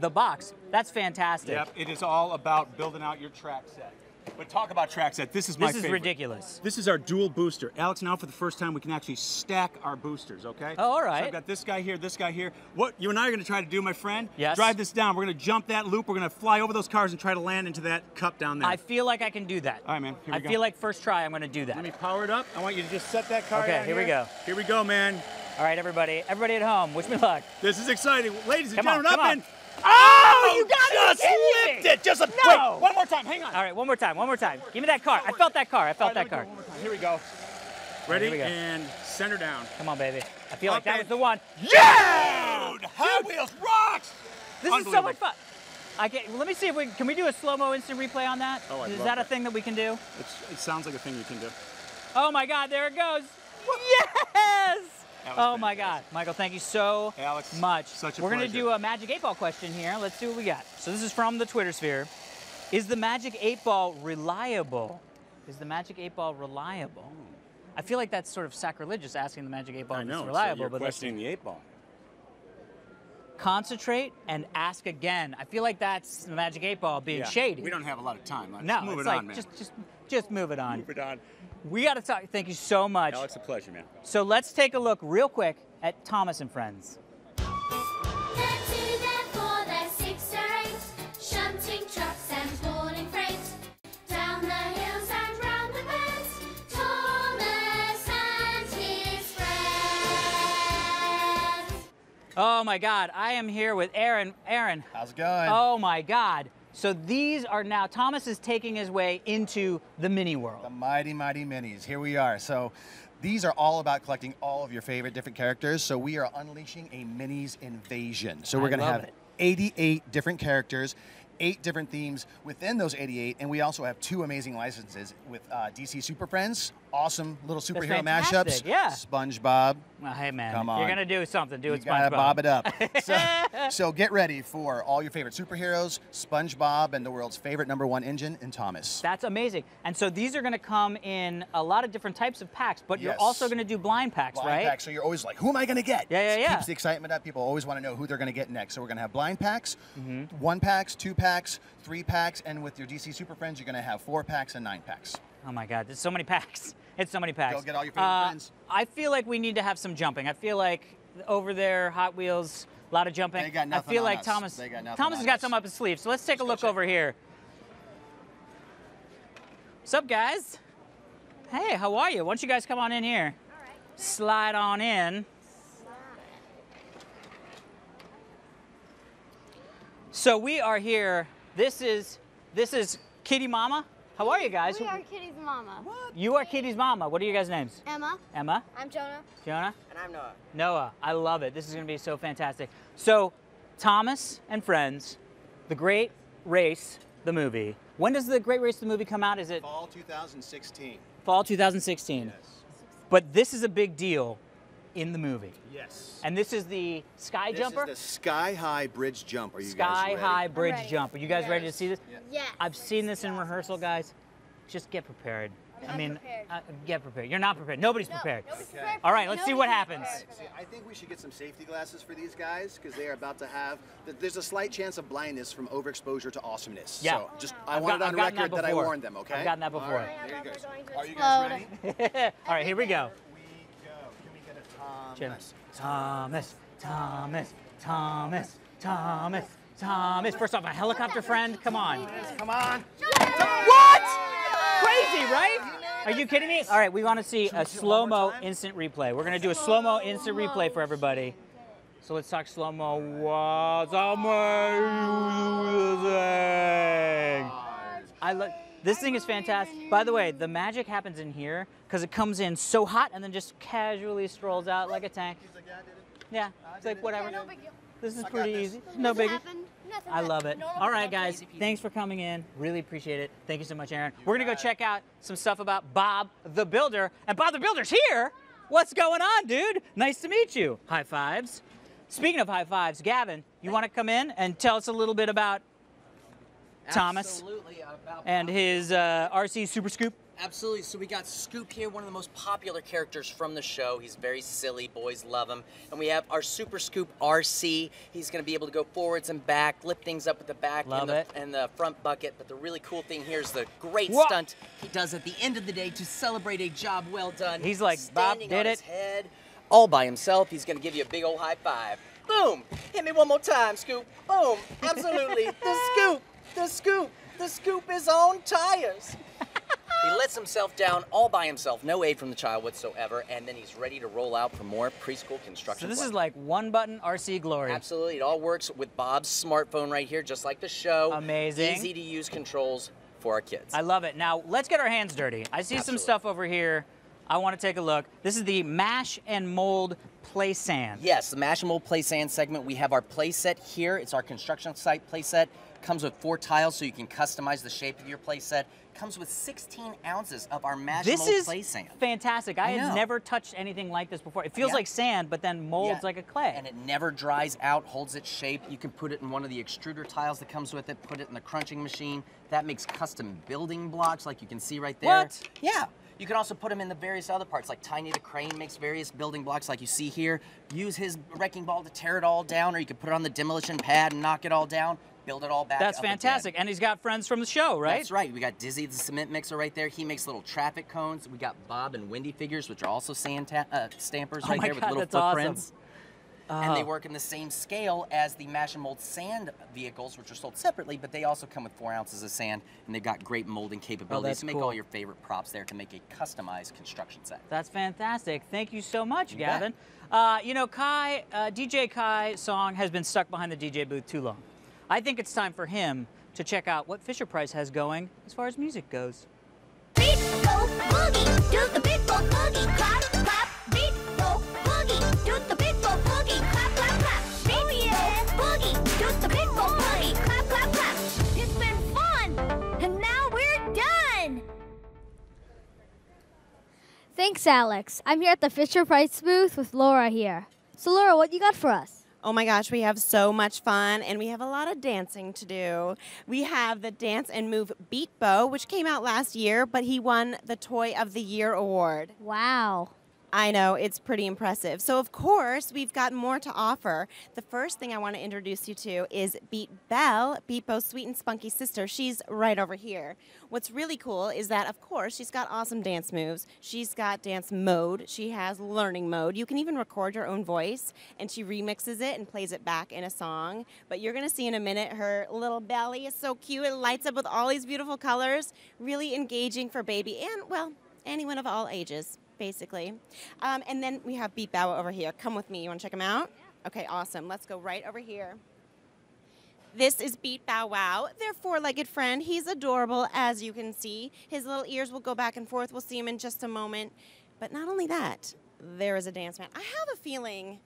the box. That's fantastic. Yep, it is all about building out your track set. But talk about track set. This is my favorite. This is ridiculous. This is our dual booster. Alex, now for the first time, we can actually stack our boosters, okay? Oh, all right. So I've got this guy here, this guy here. What you and I are going to try to do, my friend, yes. drive this down. We're going to jump that loop. We're going to fly over those cars and try to land into that cup down there. I feel like I can do that. All right, man. Here we go. I feel like first try, I'm going to do that. Let me power it up. I want you to just set that car down. Okay, here we go. Here we go, man. All right, everybody. Everybody at home, wish me luck. This is exciting. Ladies and gentlemen, up and... Oh, oh, you got it! Just lift it! Just a no. Wait, one more time, hang on. All right, one more time, one more time. Give me that car. I felt that car. I felt right, that car. One more time. Here we go. Ready? Right, we go. And center down. Come on, baby. I feel Up like that was the one. Yeah! Dude, Hot Wheels rocks! This is so much fun. I get, well, let me see if we can we do a slow-mo instant replay on that? Oh, I Is love that, that a thing that we can do? It's, it sounds like a thing we can do. Oh my God, there it goes. Yes! Oh my God, Michael! Thank you so Alex, much. Such a We're pleasure. Gonna do a Magic eight Ball question here. Let's see what we got. So this is from the Twitter sphere. Is the Magic eight Ball reliable? Is the Magic eight Ball reliable? I feel like that's sort of sacrilegious asking the Magic eight Ball if it's reliable, so you're but questioning the eight Ball. Concentrate and ask again. I feel like that's the Magic eight Ball being yeah, shady. We don't have a lot of time. Let's no, move it's it like on, man. Just, just, just move it on. Move it on. We got to talk. Thank you so much. Alex, a pleasure, man. So let's take a look real quick at Thomas and Friends. Oh my God, I am here with Aaron. Aaron. How's it going? Oh my God. So these are now, Thomas is taking his way into the mini world. The mighty, mighty minis. Here we are. So these are all about collecting all of your favorite different characters. So we are unleashing a minis invasion. So we're going to have it. eighty-eight different characters, eight different themes within those eighty-eight, and we also have two amazing licenses with uh, D C Super Friends, awesome little superhero mashups. Yeah. SpongeBob. Well, hey man, come on. You're gonna do something. Do you it, SpongeBob. Gotta bob it up. So, so get ready for all your favorite superheroes, SpongeBob, and the world's favorite number one engine, and Thomas. That's amazing. And so these are gonna come in a lot of different types of packs, but yes. You're also gonna do blind packs, blind right? Blind packs. So you're always like, who am I gonna get? Yeah, yeah, yeah. It keeps the excitement up. People always want to know who they're gonna get next. So we're gonna have blind packs, mm-hmm. one packs, two packs. packs, three packs, and with your D C Super Friends, you're gonna have four packs and nine packs. Oh my God, there's so many packs. It's so many packs. Go get all your favorite uh, friends. I feel like we need to have some jumping. I feel like over there, Hot Wheels, a lot of jumping. They got nothing I feel on like us. Thomas, they got nothing Thomas has got us. Some up his sleeve, so let's take let's a look over here. What's up, guys? Hey, how are you? Why don't you guys come on in here? All right. Slide on in. So we are here. This is this is Kitty Mama. How are you guys? We are Kitty's mama. What? You are Kitty's mama. What are your guys' names? Emma. Emma. I'm Jonah. Jonah. And I'm Noah. Noah. I love it. This is going to be so fantastic. So, Thomas and Friends, The Great Race, the movie. When does The Great Race, the movie come out? Is it fall two thousand sixteen? Fall two thousand sixteen. Yes. But this is a big deal. In the movie. Yes. And this is the sky this jumper? This is the sky high bridge jump. Are you sky guys ready? Sky high bridge ready. Jump. Are you guys yes. ready to see this? Yeah. Yes. I've seen this in rehearsal, guys. Just get prepared. I'm I mean, prepared. Uh, get prepared. You're not prepared. Nobody's no, prepared. Nobody's okay. prepared. All right, let's Nobody see what happens. See, I think we should get some safety glasses for these guys because they are about to have, there's a slight chance of blindness from overexposure to awesomeness. Yeah. So just, I I've want got, it on I've record that, that I warned them, okay? I've gotten that before. All right, there you go. Are you guys ready? All right, here we go. Thomas, Thomas, Thomas, Thomas, Thomas, Thomas. First off, my helicopter friend. Come on. Come on. What? Crazy, right? Are you kidding me? All right, we want to see a slow-mo instant replay. We're going to do a slow-mo instant replay for everybody. So let's talk slow-mo. Wow, I love. This thing is fantastic. By the way, the magic happens in here because it comes in so hot and then just casually strolls out like a tank. He's like, yeah, I did it. Yeah, I it's like, whatever. Yeah, no big deal. This is pretty easy. No biggie. I love it. All right, guys, thanks for coming in. Really appreciate it. Thank you so much, Aaron. We're going to go check out some stuff about Bob the Builder. And Bob the Builder's here. What's going on, dude? Nice to meet you. High fives. Speaking of high fives, Gavin, you want to come in and tell us a little bit about Thomas and his uh, R C Super Scoop? Absolutely. So we got Scoop here, one of the most popular characters from the show. He's very silly. Boys love him. And we have our Super Scoop R C. He's going to be able to go forwards and back, lift things up with the back and the, and the front bucket. But the really cool thing here is the great Whoa. stunt he does at the end of the day to celebrate a job well done. He's like, Bob did on it. His head, all by himself. He's going to give you a big old high five. Boom. Hit me one more time, Scoop. Boom. Absolutely. The Scoop. The Scoop! The Scoop is on tires! He lets himself down all by himself, no aid from the child whatsoever, and then he's ready to roll out for more preschool construction. So this work. is like one-button R C glory. Absolutely. It all works with Bob's smartphone right here, just like the show. Amazing. Easy-to-use controls for our kids. I love it. Now, let's get our hands dirty. I see Absolutely. some stuff over here. I want to take a look. This is the Mash and Mold Play Sand. Yes, the Mash and Mold Play Sand segment. We have our play set here. It's our construction site play set. Comes with four tiles, so you can customize the shape of your play set. Comes with sixteen ounces of our Mash and Mold Play Sand. This is fantastic. I, I had never touched anything like this before. It feels yeah. like sand, but then molds yeah. like a clay. And it never dries out, holds its shape. You can put it in one of the extruder tiles that comes with it, put it in the crunching machine. That makes custom building blocks, like you can see right there. What? Yeah. You can also put them in the various other parts, like Tiny the Crane makes various building blocks like you see here. Use his wrecking ball to tear it all down, or you can put it on the demolition pad and knock it all down, build it all back That's up fantastic. Again. And he's got friends from the show, right? That's right. We got Dizzy the cement mixer right there. He makes little traffic cones. We got Bob and Wendy figures, which are also sand uh, stampers oh right there God, with little footprints. Awesome. Oh. And they work in the same scale as the mash and mold sand vehicles, which are sold separately, but they also come with four ounces of sand, and they've got great molding capabilities oh, to make cool. all your favorite props there to make a customized construction set. That's fantastic. Thank you so much, you Gavin. Uh, you know, Kai, uh, D J Kai Song has been stuck behind the D J booth too long. I think it's time for him to check out what Fisher-Price has going as far as music goes. Beat, go, boogie, do the beat, go, boogie, clap, clap, beat, go, boogie, do the beat, go, boogie, clap, clap, clap, beat, oh, yeah. go, boogie, do the beat, go, boogie, clap, clap, clap. It's been fun, and now we're done. Thanks, Alex. I'm here at the Fisher-Price booth with Laura here. So, Laura, what you got for us? Oh my gosh, we have so much fun, and we have a lot of dancing to do. We have the Dance and Move Beat Bo, which came out last year, but he won the Toy of the Year award. Wow. I know, it's pretty impressive. So of course, we've got more to offer. The first thing I want to introduce you to is Beat Belle, Beat Bo's sweet and spunky sister. She's right over here. What's really cool is that, of course, she's got awesome dance moves. She's got dance mode. She has learning mode. You can even record your own voice, and she remixes it and plays it back in a song. But you're going to see in a minute her little belly is so cute. It lights up with all these beautiful colors. Really engaging for baby and, well, anyone of all ages. Basically. Um, and then we have Beat Bow over here. Come with me. You want to check him out? Yeah. Okay, awesome. Let's go right over here. This is Beat Bow Wow, their four-legged friend. He's adorable, as you can see. His little ears will go back and forth. We'll see him in just a moment. But not only that, there is a dance mat. I have a feeling,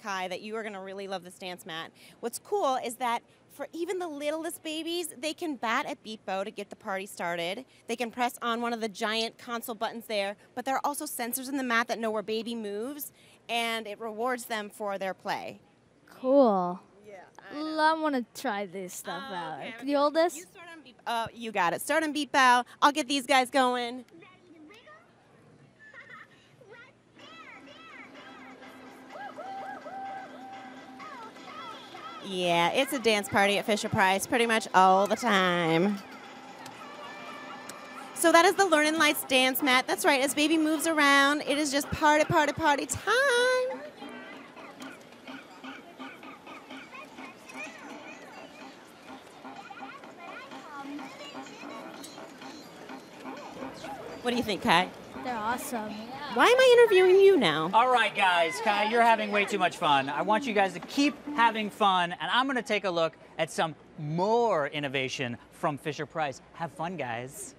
Kai, that you are going to really love this dance mat. What's cool is that for even the littlest babies, they can bat at Beat Bo to get the party started. They can press on one of the giant console buttons there, but there are also sensors in the mat that know where baby moves, and it rewards them for their play. Cool. Yeah, I, I want to try this stuff uh, out. Okay, Can you hold this? You start on Beat Bo. Oh, you got it. Start on Beat Bo. I'll get these guys going. Yeah, it's a dance party at Fisher-Price pretty much all the time. So that is the Learnin' Lights dance mat. That's right, as baby moves around, it is just party, party, party time. What do you think, Kai? They're awesome. Why am I interviewing you now? All right, guys. Kai, you're having way too much fun. I want you guys to keep having fun, and I'm going to take a look at some more innovation from Fisher-Price. Have fun, guys.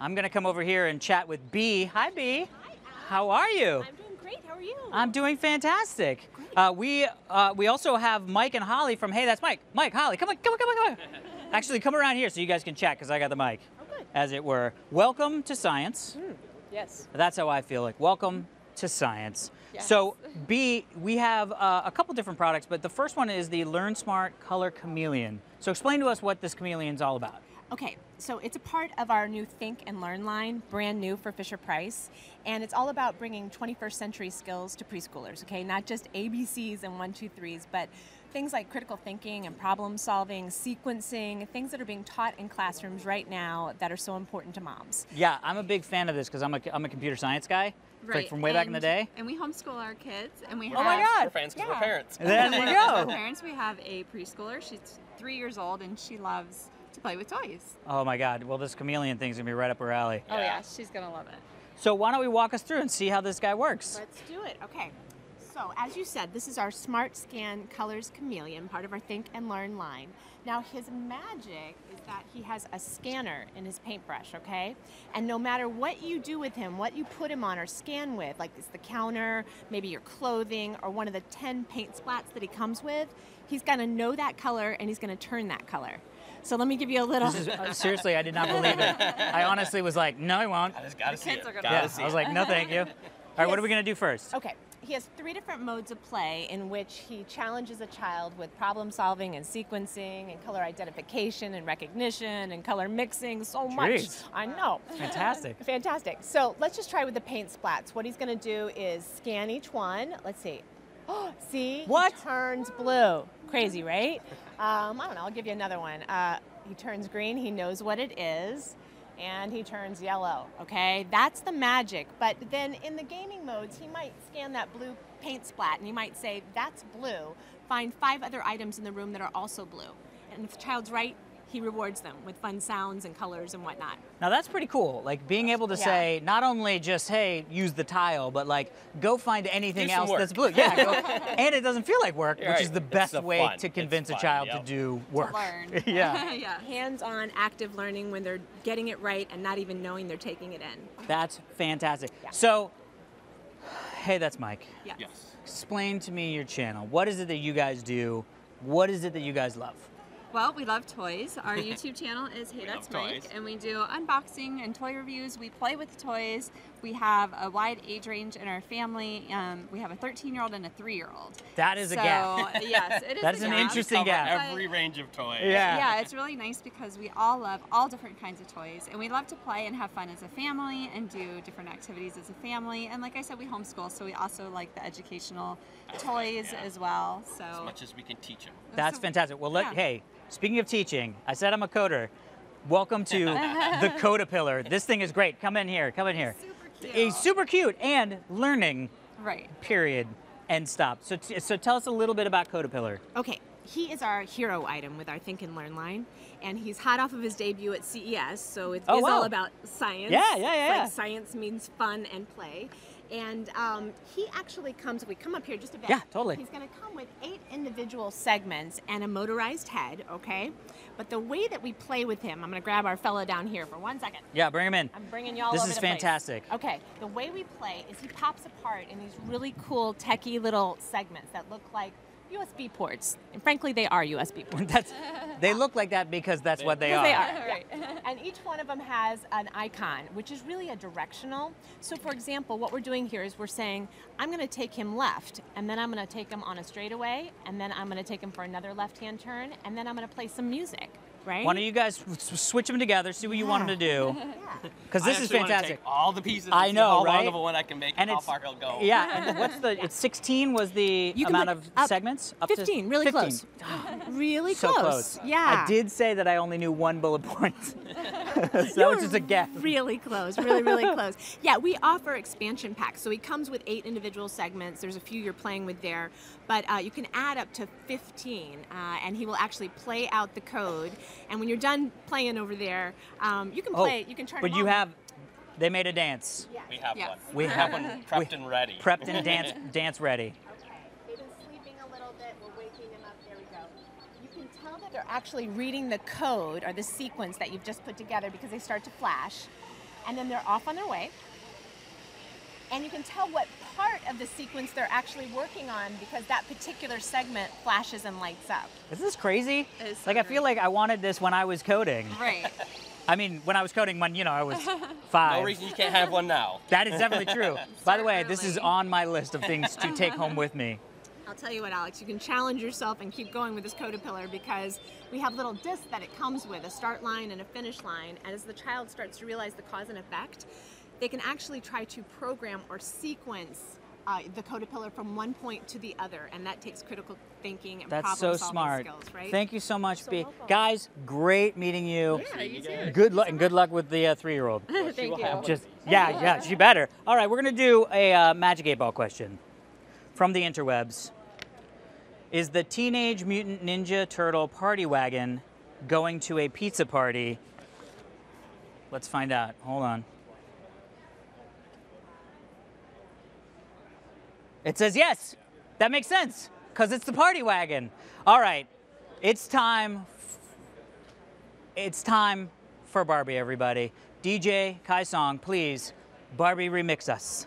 I'm going to come over here and chat with Bea. Hi, Bea. Hi. How are you? I'm doing great. How are you? I'm doing fantastic. Uh, we uh, we also have Mike and Holly from Hey, That's Mike. Mike, Holly, come on, come on, come on, come on. Actually, come around here so you guys can chat because I got the mic, oh, good. as it were. Welcome to science. Mm. Yes. That's how I feel like. Welcome to science. Yes. So, Bea, we have uh, a couple different products, but the first one is the Learn Smart Color Chameleon. So explain to us what this chameleon's all about. Okay, so it's a part of our new Think and Learn line, brand new for Fisher-Price, and it's all about bringing twenty-first century skills to preschoolers, okay? Not just A B Cs and one, two, threes, but things like critical thinking and problem solving, sequencing, things that are being taught in classrooms right now that are so important to moms. Yeah, I'm a big fan of this because I'm a, I'm a computer science guy. Right. Like from way and, back in the day. And we homeschool our kids, and we have... Oh my God! We're fans because yeah. we're parents. There you go! We're parents. We have a preschooler. She's three years old, and she loves to play with toys. Oh my God. Well, this chameleon thing's going to be right up her alley. Yeah. Oh yeah, she's going to love it. So why don't we walk us through and see how this guy works? Let's do it. Okay. So, as you said, this is our Smart Scan Colors Chameleon, part of our Think and Learn line. Now, his magic is that he has a scanner in his paintbrush, okay? And no matter what you do with him, what you put him on or scan with, like it's the counter, maybe your clothing, or one of the ten paint splats that he comes with, he's gonna know that color and he's gonna turn that color. So let me give you a little. Is, uh, seriously, I did not believe it. I honestly was like, no, I won't. I just gotta see it. Gotta yeah, see I was it. like, no, thank you. All right, yes. What are we gonna do first? Okay. He has three different modes of play in which he challenges a child with problem solving and sequencing and color identification and recognition and color mixing, so much. Jeez. I know. Fantastic. Fantastic. So let's just try with the paint splats. What he's going to do is scan each one. Let's see. Oh, see? What? He turns blue. Crazy, right? Um, I don't know. I'll give you another one. Uh, he turns green. He knows what it is. and he turns yellow, okay? That's the magic. But then in the gaming modes, he might scan that blue paint splat and he might say, that's blue. Find five other items in the room that are also blue. And if the child's right, he rewards them with fun sounds and colors and whatnot. Now that's pretty cool, like being able to yeah. say, not only just, hey, use the tile, but like, go find anything else work. that's blue. Yeah, go, and it doesn't feel like work, You're which right. is the best the way fun. to convince fun, a child yep. to do work. To learn. yeah. yeah. Hands-on, active learning when they're getting it right and not even knowing they're taking it in. That's fantastic. Yeah. So, hey, that's Mike. Yeah. Yes. Explain to me your channel. What is it that you guys do? What is it that you guys love? Well, we love toys. Our YouTube channel is Hey That's Mike, and we do unboxing and toy reviews. We play with toys. We have a wide age range in our family. Um, we have a thirteen-year-old and a three-year-old. That is so, a gap. Yes, it is. That's a an gap. interesting gap. Every range of toys. Yeah. Yeah, it's really nice because we all love all different kinds of toys, and we love to play and have fun as a family and do different activities as a family. And like I said, we homeschool, so we also like the educational toys yeah. as well. So as much as we can teach them. That's so, fantastic. Well, let, yeah. hey. Speaking of teaching, I said I'm a coder. Welcome to the Codapillar. This thing is great. Come in here. Come in here. Super cute. It's super cute and learning. Right. Period. End stop. So, t so tell us a little bit about Codapillar. Okay. He is our hero item with our Think and Learn line, and he's hot off of his debut at C E S. So it oh, is wow. all about science. Yeah, yeah, yeah. Like yeah. science means fun and play. And um, he actually comes, we come up here just a bit. Yeah, totally. He's gonna come with eight individual segments and a motorized head, okay? But the way that we play with him, I'm gonna grab our fellow down here for one second. Yeah, bring him in. I'm bringing y'all over the place. This is fantastic. Okay, the way we play is he pops apart in these really cool techie little segments that look like U S B ports, and frankly, they are U S B ports. that's, they look like that because that's they, what they are. They are. Right. Yeah. And each one of them has an icon, which is really a directional. So for example, what we're doing here is we're saying, I'm gonna take him left, and then I'm gonna take him on a straightaway, and then I'm gonna take him for another left-hand turn, and then I'm gonna play some music, right? Why don't you guys switch them together, see what you yeah. want them to do. Because this is fantastic. All the pieces. I know, how right? long of a one I can make and how far he'll go. Yeah. And what's the? It's sixteen was the you amount of up segments. Up fifteen. To really fifteen. Close. really so close. close. Yeah. I did say that I only knew one bullet point. so it's just a guess. Really close. Really, really close. Yeah. We offer expansion packs, so he comes with eight individual segments. There's a few you're playing with there, but uh, you can add up to fifteen, uh, and he will actually play out the code. And when you're done playing over there, um, you can play. Oh. You can turn. But you have, they made a dance. Yes. We have yes. one. We have one prepped we, and ready. Prepped and dance, dance ready. Okay, they've been sleeping a little bit, we're waking them up, there we go. You can tell that they're actually reading the code or the sequence that you've just put together because they start to flash, and then they're off on their way. And you can tell what part of the sequence they're actually working on because that particular segment flashes and lights up. Isn't this crazy? It's so like, great. I feel like I wanted this when I was coding. Right. I mean, when I was coding, when, you know, I was five. No reason you can't have one now. That is definitely true. By the way, this is on my list of things to take home with me. I'll tell you what, Alex, you can challenge yourself and keep going with this Codapillar because we have little discs that it comes with, a start line and a finish line. And as the child starts to realize the cause and effect, they can actually try to program or sequence Uh, the Codapillar from one point to the other, and that takes critical thinking and problem solving skills, right? That's so smart. Thank you so much, so B. Welcome. Guys, great meeting you. Yeah, you too. Good luck, and good luck with the uh, three-year-old. Thank you. Just, yeah, yeah, she better. All right, we're gonna do a uh, Magic eight Ball question from the interwebs. Is the Teenage Mutant Ninja Turtle party wagon going to a pizza party? Let's find out. Hold on. It says yes. That makes sense, because it's the party wagon. All right, it's time. It's time for Barbie, everybody. D J Kai Song, please, Barbie remix us.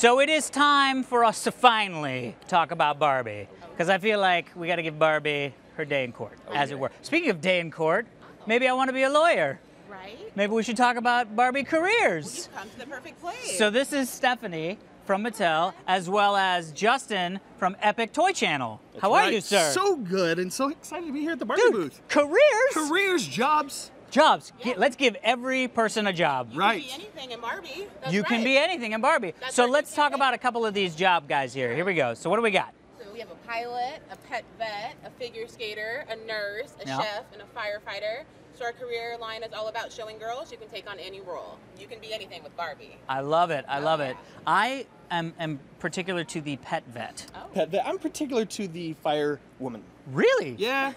So it is time for us to finally talk about Barbie, because I feel like we got to give Barbie her day in court, oh, as yeah. it were. Speaking of day in court, maybe I want to be a lawyer. Right. Maybe we should talk about Barbie careers. Well, you've come to the perfect place. So this is Stephanie from Mattel, as well as Justin from Epic Toy Channel. That's How right. are you, sir? So good and so excited to be here at the Barbie Dude, booth. Careers? Careers, jobs. Jobs. Yeah. Let's give every person a job. You right. You can be anything in Barbie. That's you right. can be anything in Barbie. That's so let's talk about a couple of these job guys here. Here we go. So what do we got? So we have a pilot, a pet vet, a figure skater, a nurse, a yeah. chef, and a firefighter. So our career line is all about showing girls you can take on any role. You can be anything with Barbie. I love it. I oh, love yeah. it. I am, am particular to the pet vet. Oh. Pet vet. I'm particular to the firewoman. Really? Yeah.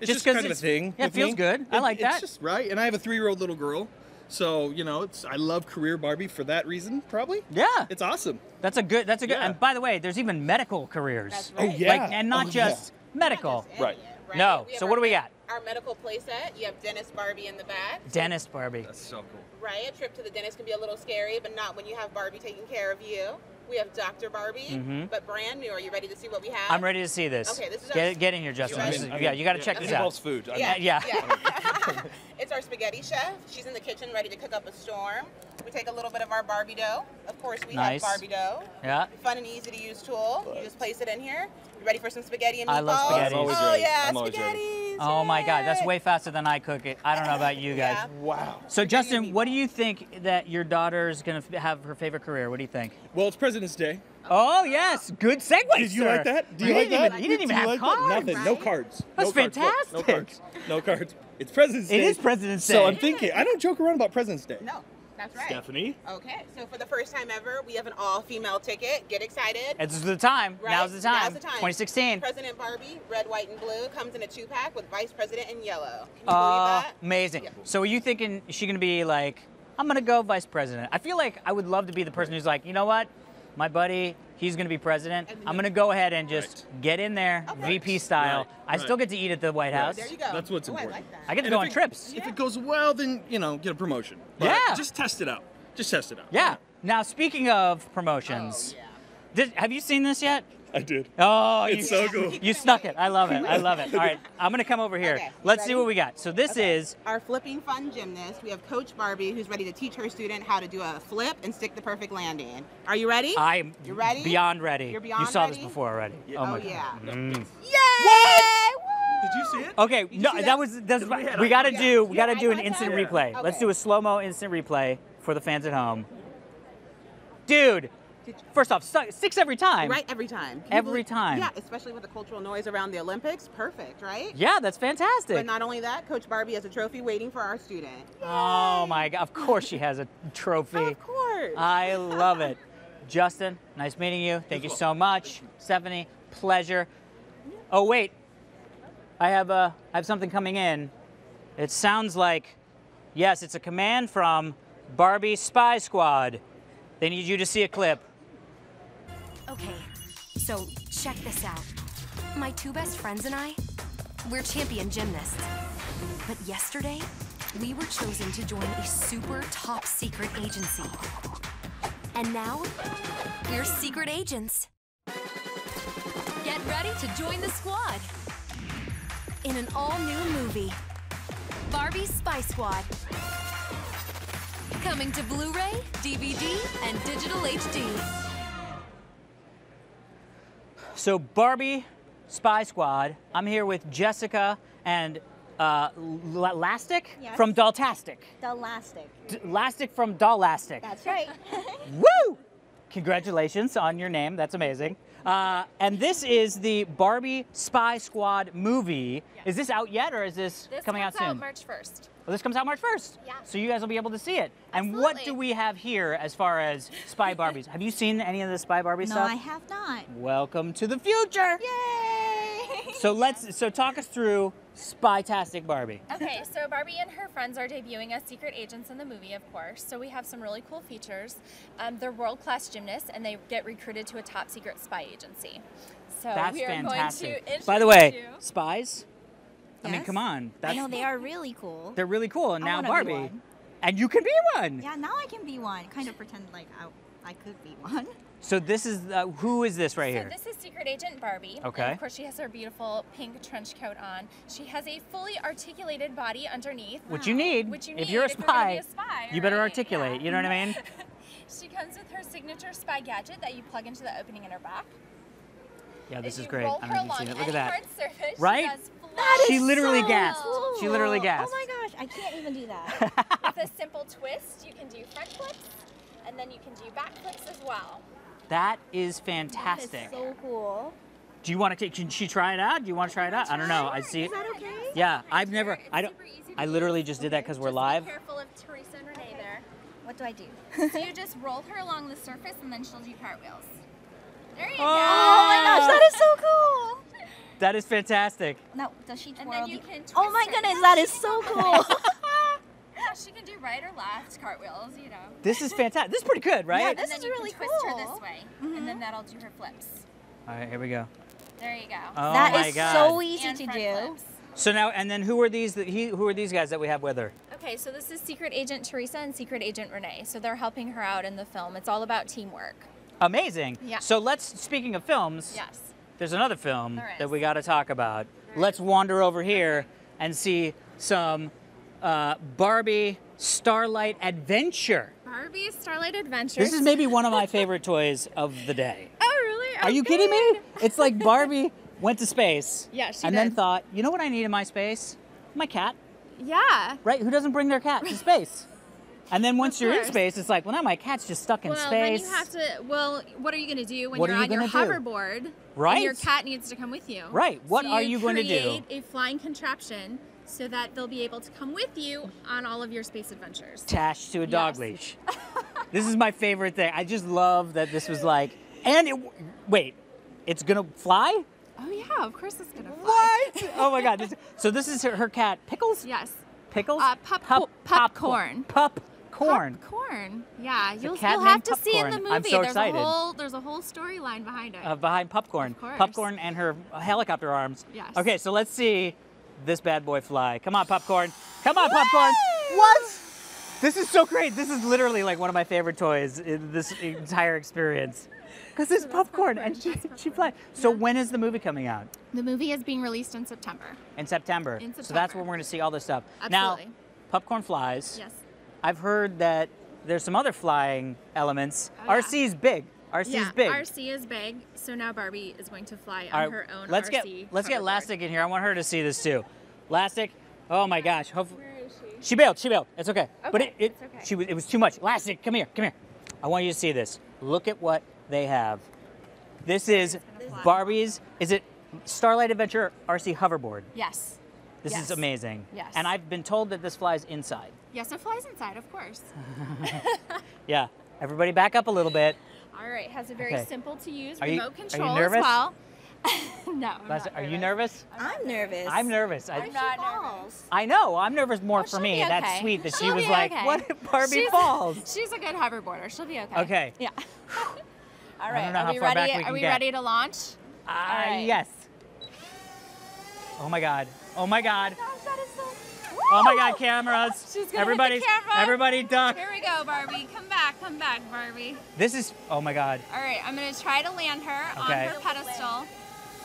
It's just, just kind of a thing. Yeah, it feels me. good. I it, like that. It's just right. And I have a three-year-old little girl. So, you know, it's I love career Barbie for that reason, probably. Yeah. It's awesome. That's a good, that's a good, yeah. and by the way, there's even medical careers. That's right. Oh, yeah. Like, and not oh, just yeah. medical. Not just right. Right. No. So what do we got? Our medical playset. You have Dennis Barbie in the back. Dennis Barbie. That's so cool. Right. A trip to the dentist can be a little scary, but not when you have Barbie taking care of you. We have Doctor Barbie, mm-hmm. but brand new. Are you ready to see what we have? I'm ready to see this. Okay, this is get, our... get in here, Justin. I mean, is, I mean, yeah, you got to yeah, check this out. It involves food. I mean, yeah, yeah. yeah. It's our spaghetti chef. She's in the kitchen, ready to cook up a storm. We take a little bit of our Barbie dough. Of course, we nice. have Barbie dough. Yeah. Fun and easy to use tool. You just place it in here. You ready for some spaghetti and meatballs? I love spaghetti. Oh ready. yeah, spaghetti. Oh my God, that's way faster than I cook it. I don't know about you guys. Yeah. Wow. So spaghetti Justin, what do you think that your daughter is gonna have her favorite career? What do you think? Well, it's President's Day. Oh yes, good segue. Did you sir. like that? Do you like that? You didn't even have cards. Nothing. Right? No cards. That's no fantastic. Cards. No cards. No cards. It's President's Day. It is President's Day. So I'm thinking, I don't joke around about President's Day. No. That's right. Stephanie. Okay, so for the first time ever, we have an all-female ticket. Get excited. It's the time. Right? Now's the time. Now's the time. twenty sixteen. President Barbie, red, white, and blue, comes in a two-pack with Vice President in yellow. Can you uh, believe that? Amazing. Yeah. So are you thinking is she going to be like, I'm going to go Vice President? I feel like I would love to be the person who's like, you know what? My buddy, he's going to be president. I'm going to go ahead and just right. get in there, okay. V P style. Right. I right. still get to eat at the White House. There you go. That's what's Ooh, important. I, like that. I get to and go on it, trips. If yeah. it goes well, then, you know, get a promotion. But yeah. Just test it out. Just test it out. Yeah. yeah. Now, speaking of promotions, oh, yeah. this, have you seen this yet? I did. Oh, it's you, so cool. You snuck it. I love it. I love it. All right. I'm going to come over here. Okay, Let's ready? see what we got. So this okay. is our flipping fun gymnast. We have Coach Barbie, who's ready to teach her student how to do a flip and stick the perfect landing. Are you ready? I'm You're ready? beyond ready. You're beyond you saw ready? this before already. Yeah. Oh, my oh, yeah. God. Mm. Yay! What? Did you see it? Okay. Did no, that? that was that's, we got to do we got to yeah, do an instant that? replay. Okay. Let's do a slow-mo instant replay for the fans at home. Dude, first off, six every time. Right, every time. Can every believe, time. Yeah, especially with the cultural noise around the Olympics. Perfect, right? Yeah, that's fantastic. But not only that, Coach Barbie has a trophy waiting for our student. Yay. Oh my God, of course she has a trophy. Of course. I love it. Justin, nice meeting you. Thank you so much. Stephanie, pleasure. Oh wait, I have, a, I have something coming in. It sounds like, yes, it's a command from Barbie Spy Squad. They need you to see a clip. Okay, so check this out. My two best friends and I, we're champion gymnasts. But yesterday, we were chosen to join a super top secret agency. And now, we're secret agents. Get ready to join the squad in an all-new movie, Barbie Spy Squad. Coming to Blu-ray, D V D, and digital H D. So Barbie Spy Squad, I'm here with Jessica and uh, Lastic yes. from Dolltastic. Dolltastic. Lastic from Dolltastic. That's right. Woo! Congratulations on your name, that's amazing. Uh, and this is the Barbie Spy Squad movie. Yes. Is this out yet or is this, this coming out soon? This comes out March first. Well, this comes out March first. Yeah. So you guys will be able to see it. Absolutely. And what do we have here as far as Spy Barbies? Have you seen any of the Spy Barbie no, stuff? No, I have not. Welcome to the future. Yay! So let's, so talk us through Spy-tastic Barbie. Okay, so Barbie and her friends are debuting as secret agents in the movie, of course. So we have some really cool features. Um, they're world-class gymnasts, and they get recruited to a top-secret spy agency. So That's we are fantastic. going to introduce By the way, you. spies? Yes. I mean, come on. That's, I know, they are really cool. They're really cool, and now Barbie. And you can be one! Yeah, now I can be one. Kind of pretend like I, I could be one. So this is, uh, who is this right so here? So this is Secret Agent Barbie. Okay. And of course she has her beautiful pink trench coat on. She has a fully articulated body underneath. Wow. Which you need. Which you need. If you're a spy, if you're gonna be a spy, you better right? articulate, yeah. you know what I mean? She comes with her signature spy gadget that you plug into the opening in her back. Yeah, this if is great. I'm not seeing it. Look at that. Surface, right? She, has that she literally so gasped. Cool. She literally gasped. Oh my gosh, I can't even do that. With a simple twist, you can do front flips, and then you can do back flips as well. That is fantastic. That is so cool. Do you want to? Can she try it out? Do you want to try it out? I don't know. I see it. Is that okay? Yeah, I've never. I don't. I literally just did that because we're live. Be careful of Teresa and Renee there. What do I do? So you just roll her along the surface, and then she'll do cartwheels. There you go. Oh my gosh, that is so cool. That is fantastic. Now, does she twirl? And then you can twist oh my goodness, that is so cool. Yeah, she can do right or left cartwheels, you know. This is fantastic. This is pretty good, right? Yeah, this is really cool. And then you can twist her this way, mm-hmm. and then that'll do her flips. All right, here we go. There you go. Oh my God. That is so easy to do. So now, and then who are these? That he, who are these guys that we have with her? Okay, so this is Secret Agent Teresa and Secret Agent Renee. So they're helping her out in the film. It's all about teamwork. Amazing. Yeah. So let's, speaking of films, yes. there's another film there that we got to talk about. There let's is. wander over here okay. and see some uh, Barbie Starlight Adventure. Barbie Starlight Adventure. This is maybe one of my favorite toys of the day. Oh, really? Okay. Are you kidding me? It's like Barbie went to space yeah, she and did. then thought, you know what I need in my space? My cat. Yeah. Right? Who doesn't bring their cat to space? And then once you're in space, it's like, well, now my cat's just stuck in well, space. Well, then you have to, well, what are you going to do when what you're you on your hoverboard do? Right? And your cat needs to come with you? Right. What so you are you going to do? Create a flying contraption so that they'll be able to come with you on all of your space adventures. Attached to a dog yes. leash. This is my favorite thing. I just love that this was like, and it, wait, it's going to fly? Oh, yeah, of course it's going to fly. What? Oh, my God. This, so this is her, her cat, Pickles? Yes. Pickles? Uh, pup, pup, popcorn. Pup. Corn. Popcorn. Yeah, you'll, you'll have to popcorn. see in the movie. I'm so there's excited. A whole there's a whole storyline behind it. Uh, behind popcorn. Popcorn and her helicopter arms. Yes. Okay, so let's see this bad boy fly. Come on, popcorn. Come on, popcorn. Yay! What? This is so great. This is literally like one of my favorite toys in this entire experience. Because it's so popcorn, popcorn and she, she flies. So yeah. when is the movie coming out? The movie is being released in September. In September. In September. So that's when we're going to see all this stuff. Absolutely. Now, popcorn flies. Yes. I've heard that there's some other flying elements. Oh, yeah. R C is big. R C yeah, is big. R C is big. So now Barbie is going to fly on right, her own let's R C. Get, let's get Lastic in here. I want her to see this too. Lastic, oh my gosh. Hopefully. Where is she? She bailed. She bailed. It's okay. okay but it, it, it's okay. She was, it was too much. Lastic, come here. Come here. I want you to see this. Look at what they have. This is Barbie's. Is it Starlight Adventure R C hoverboard? Yes. This yes. is amazing. Yes. And I've been told that this flies inside. Yes, it flies inside, of course. Yeah. Everybody back up a little bit. All right. Has a very okay. simple to use are remote you, control are you nervous? As well. No, I'm Last, not Are nervous. you nervous? I'm nervous. I'm nervous. I'm not nervous. I know. I'm nervous more oh, for me. Okay. That's sweet that she'll she was like, okay. what if Barbie she's, falls? She's a good hoverboarder. She'll be okay. Okay. Yeah. All right. Are we ready? We are we get. ready to launch? Uh, All right. Yes. Oh, my God. Oh, my God. Oh, my gosh, that is so Oh my God, cameras. She's gonna Everybody, hit the camera. Everybody duck. Here we go, Barbie. Come back, come back, Barbie. This is, oh my God. All right, I'm gonna try to land her okay. on her pedestal.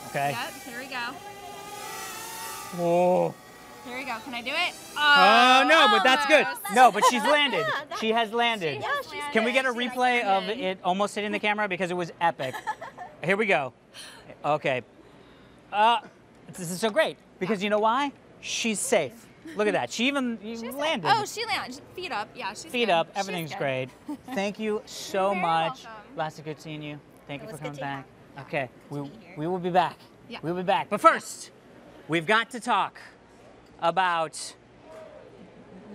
Okay. Yep, here we go. Whoa. Here we go, can I do it? Oh, oh no, but that's good. No, but she's landed. She has landed. She has landed. Can we get a she replay of it almost hitting the camera? Because it was epic. Here we go. Okay. Uh, this is so great, because you know why? She's safe. Look at that. She even she's landed. Like, oh, she landed. Feet up. Yeah, she's Feet good. up. Everything's she's great. Thank you so You're much. Welcome. Lastic, good seeing you. Thank it you for coming back. back. Okay. We, we will be back. Yeah. We will be back. But first, we've got to talk about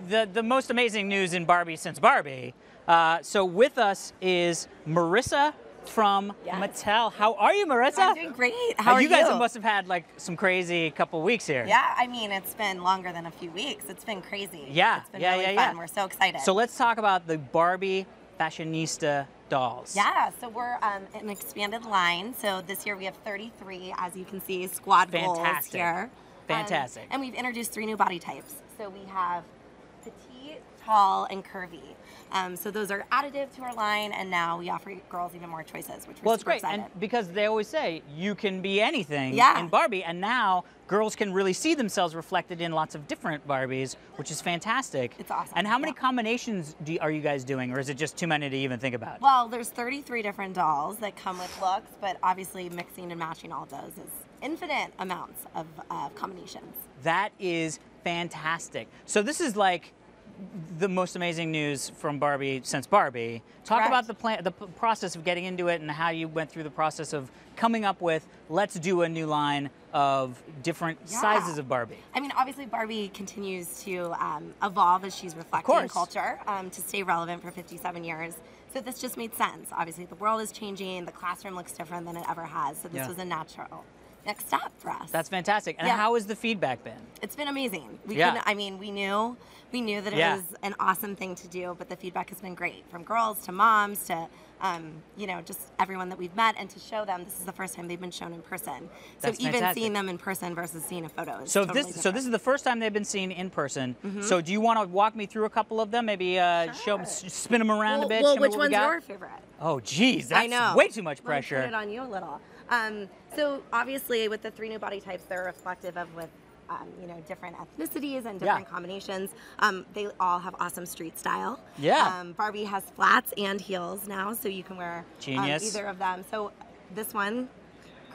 the, the most amazing news in Barbie since Barbie. Uh, so with us is Marissa from yes. Mattel. How are you, Marissa? I'm doing great. How uh, are you? You guys must have had like some crazy couple weeks here. Yeah, I mean, it's been longer than a few weeks. It's been crazy. Yeah, it's been yeah, really yeah, fun. Yeah. We're so excited. So let's talk about the Barbie Fashionista dolls. Yeah, so we're um, an expanded line. So this year we have thirty-three, as you can see, squad Fantastic. goals here. Fantastic. Um, and we've introduced three new body types. So we have petite, tall, and curvy. Um, so those are additive to our line, and now we offer girls even more choices, which we're well, it's super great, excited. And because they always say you can be anything yeah. in Barbie, and now girls can really see themselves reflected in lots of different Barbies, which is fantastic. It's awesome. And how many yeah. combinations do you, are you guys doing, or is it just too many to even think about? Well, there's thirty-three different dolls that come with looks, but obviously mixing and matching all of those is infinite amounts of uh, combinations. That is fantastic. So this is like the most amazing news from Barbie since Barbie. Talk Correct. About the plan, the process of getting into it, and how you went through the process of coming up with, let's do a new line of different yeah. sizes of Barbie. I mean, obviously Barbie continues to um, evolve as she's reflecting culture um, to stay relevant for fifty-seven years. So this just made sense. Obviously the world is changing, the classroom looks different than it ever has, so this yeah. was a natural next stop for us. That's fantastic. And yeah. how has the feedback been? It's been amazing. We yeah. couldn't, I mean, we knew we knew that it yeah. was an awesome thing to do, but the feedback has been great, from girls to moms to um, you know, just everyone that we've met, and to show them this is the first time they've been shown in person. That's so even fantastic. Seeing them in person versus seeing a photo is so totally this different. So this is the first time they've been seen in person. Mm-hmm. So do you want to walk me through a couple of them? Maybe uh, sure. show them, spin them around well, a bit. Well, show which me what one's we got. Your favorite? Oh, geez, that's I know. Way too much pressure. Let me put it on you a little. Um, so obviously with the three new body types, they're reflective of with, um, you know, different ethnicities and different yeah. combinations. Um, they all have awesome street style. Yeah. Um, Barbie has flats and heels now, so you can wear Genius. Um, either of them. So this one,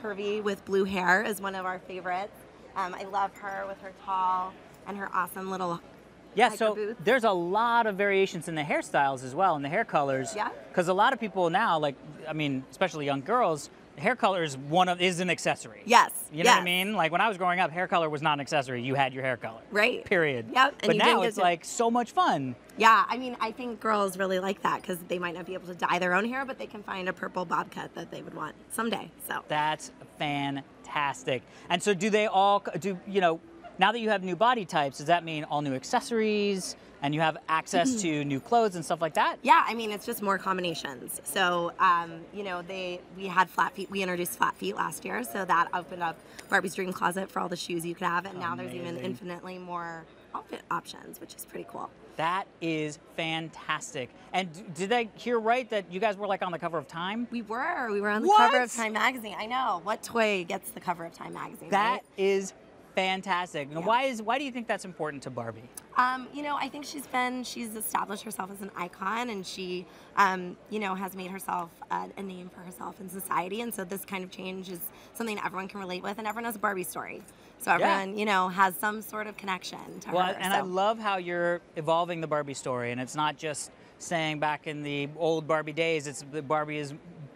curvy with blue hair, is one of our favorites. Um, I love her with her tall and her awesome little Yeah, so boots. There's a lot of variations in the hairstyles as well, and the hair colors. Yeah. Because a lot of people now, like, I mean, especially young girls, hair color is one of is an accessory. Yes. You know yes. what I mean? Like when I was growing up, hair color was not an accessory. You had your hair color. Right. Period. Yep. But now it's like so much fun. Yeah, I mean, I think girls really like that because they might not be able to dye their own hair, but they can find a purple bob cut that they would want someday. So that's fantastic. And so do they all do you know? Now that you have new body types, does that mean all new accessories and you have access to new clothes and stuff like that? Yeah, I mean, it's just more combinations. So, um, you know, they we had flat feet. We introduced flat feet last year, so that opened up Barbie's dream closet for all the shoes you could have. And now there's even infinitely more outfit options, which is pretty cool. That is fantastic. And did I hear right that you guys were like on the cover of Time? We were. We were on the what? cover of Time magazine. I know. What toy gets the cover of Time magazine? That right? is fantastic. Yeah. Why is why do you think that's important to Barbie? Um, you know, I think she's been she's established herself as an icon, and she, um, you know, has made herself a, a name for herself in society. And so this kind of change is something everyone can relate with, and everyone has a Barbie story. So everyone, yeah. you know, has some sort of connection to well, her. And so. I love how you're evolving the Barbie story, and it's not just saying back in the old Barbie days. It's the Barbie is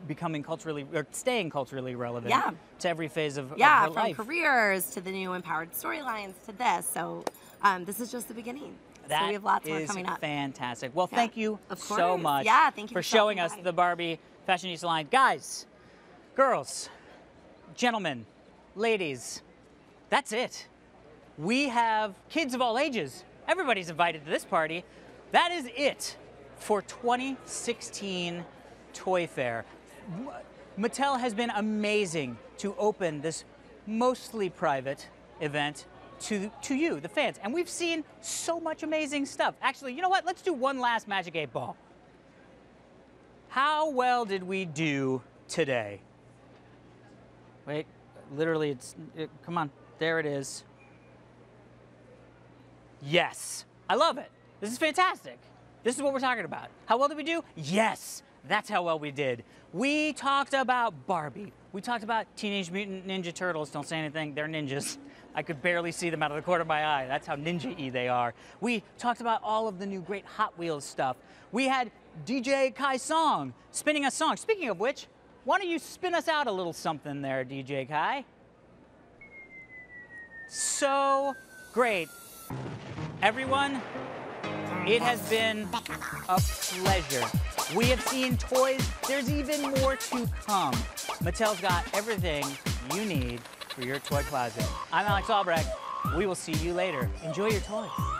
becoming culturally or staying culturally relevant yeah. to every phase of, yeah, of her life. Yeah, from careers to the new empowered storylines to this. So um, this is just the beginning. That so we have lots more coming up. Fantastic. Well, yeah. thank you so much yeah, thank you for, for showing us by. the Barbie Fashionista line. Guys, girls, gentlemen, ladies, that's it. We have kids of all ages. Everybody's invited to this party. That is it for twenty sixteen Toy Fair. Mattel has been amazing to open this mostly private event to, to you, the fans. And we've seen so much amazing stuff. Actually, you know what? Let's do one last Magic eight Ball. How well did we do today? Wait, literally, it's, it, come on. There it is. Yes, I love it. This is fantastic. This is what we're talking about. How well did we do? Yes. That's how well we did. We talked about Barbie. We talked about Teenage Mutant Ninja Turtles. Don't say anything, they're ninjas. I could barely see them out of the corner of my eye. That's how ninja-y they are. We talked about all of the new great Hot Wheels stuff. We had D J Kai Song spinning a song. Speaking of which, why don't you spin us out a little something there, D J Kai? So great. Everyone, it has been a pleasure. We have seen toys. There's even more to come. Mattel's got everything you need for your toy closet. I'm Alex Albrecht. We will see you later. Enjoy your toys.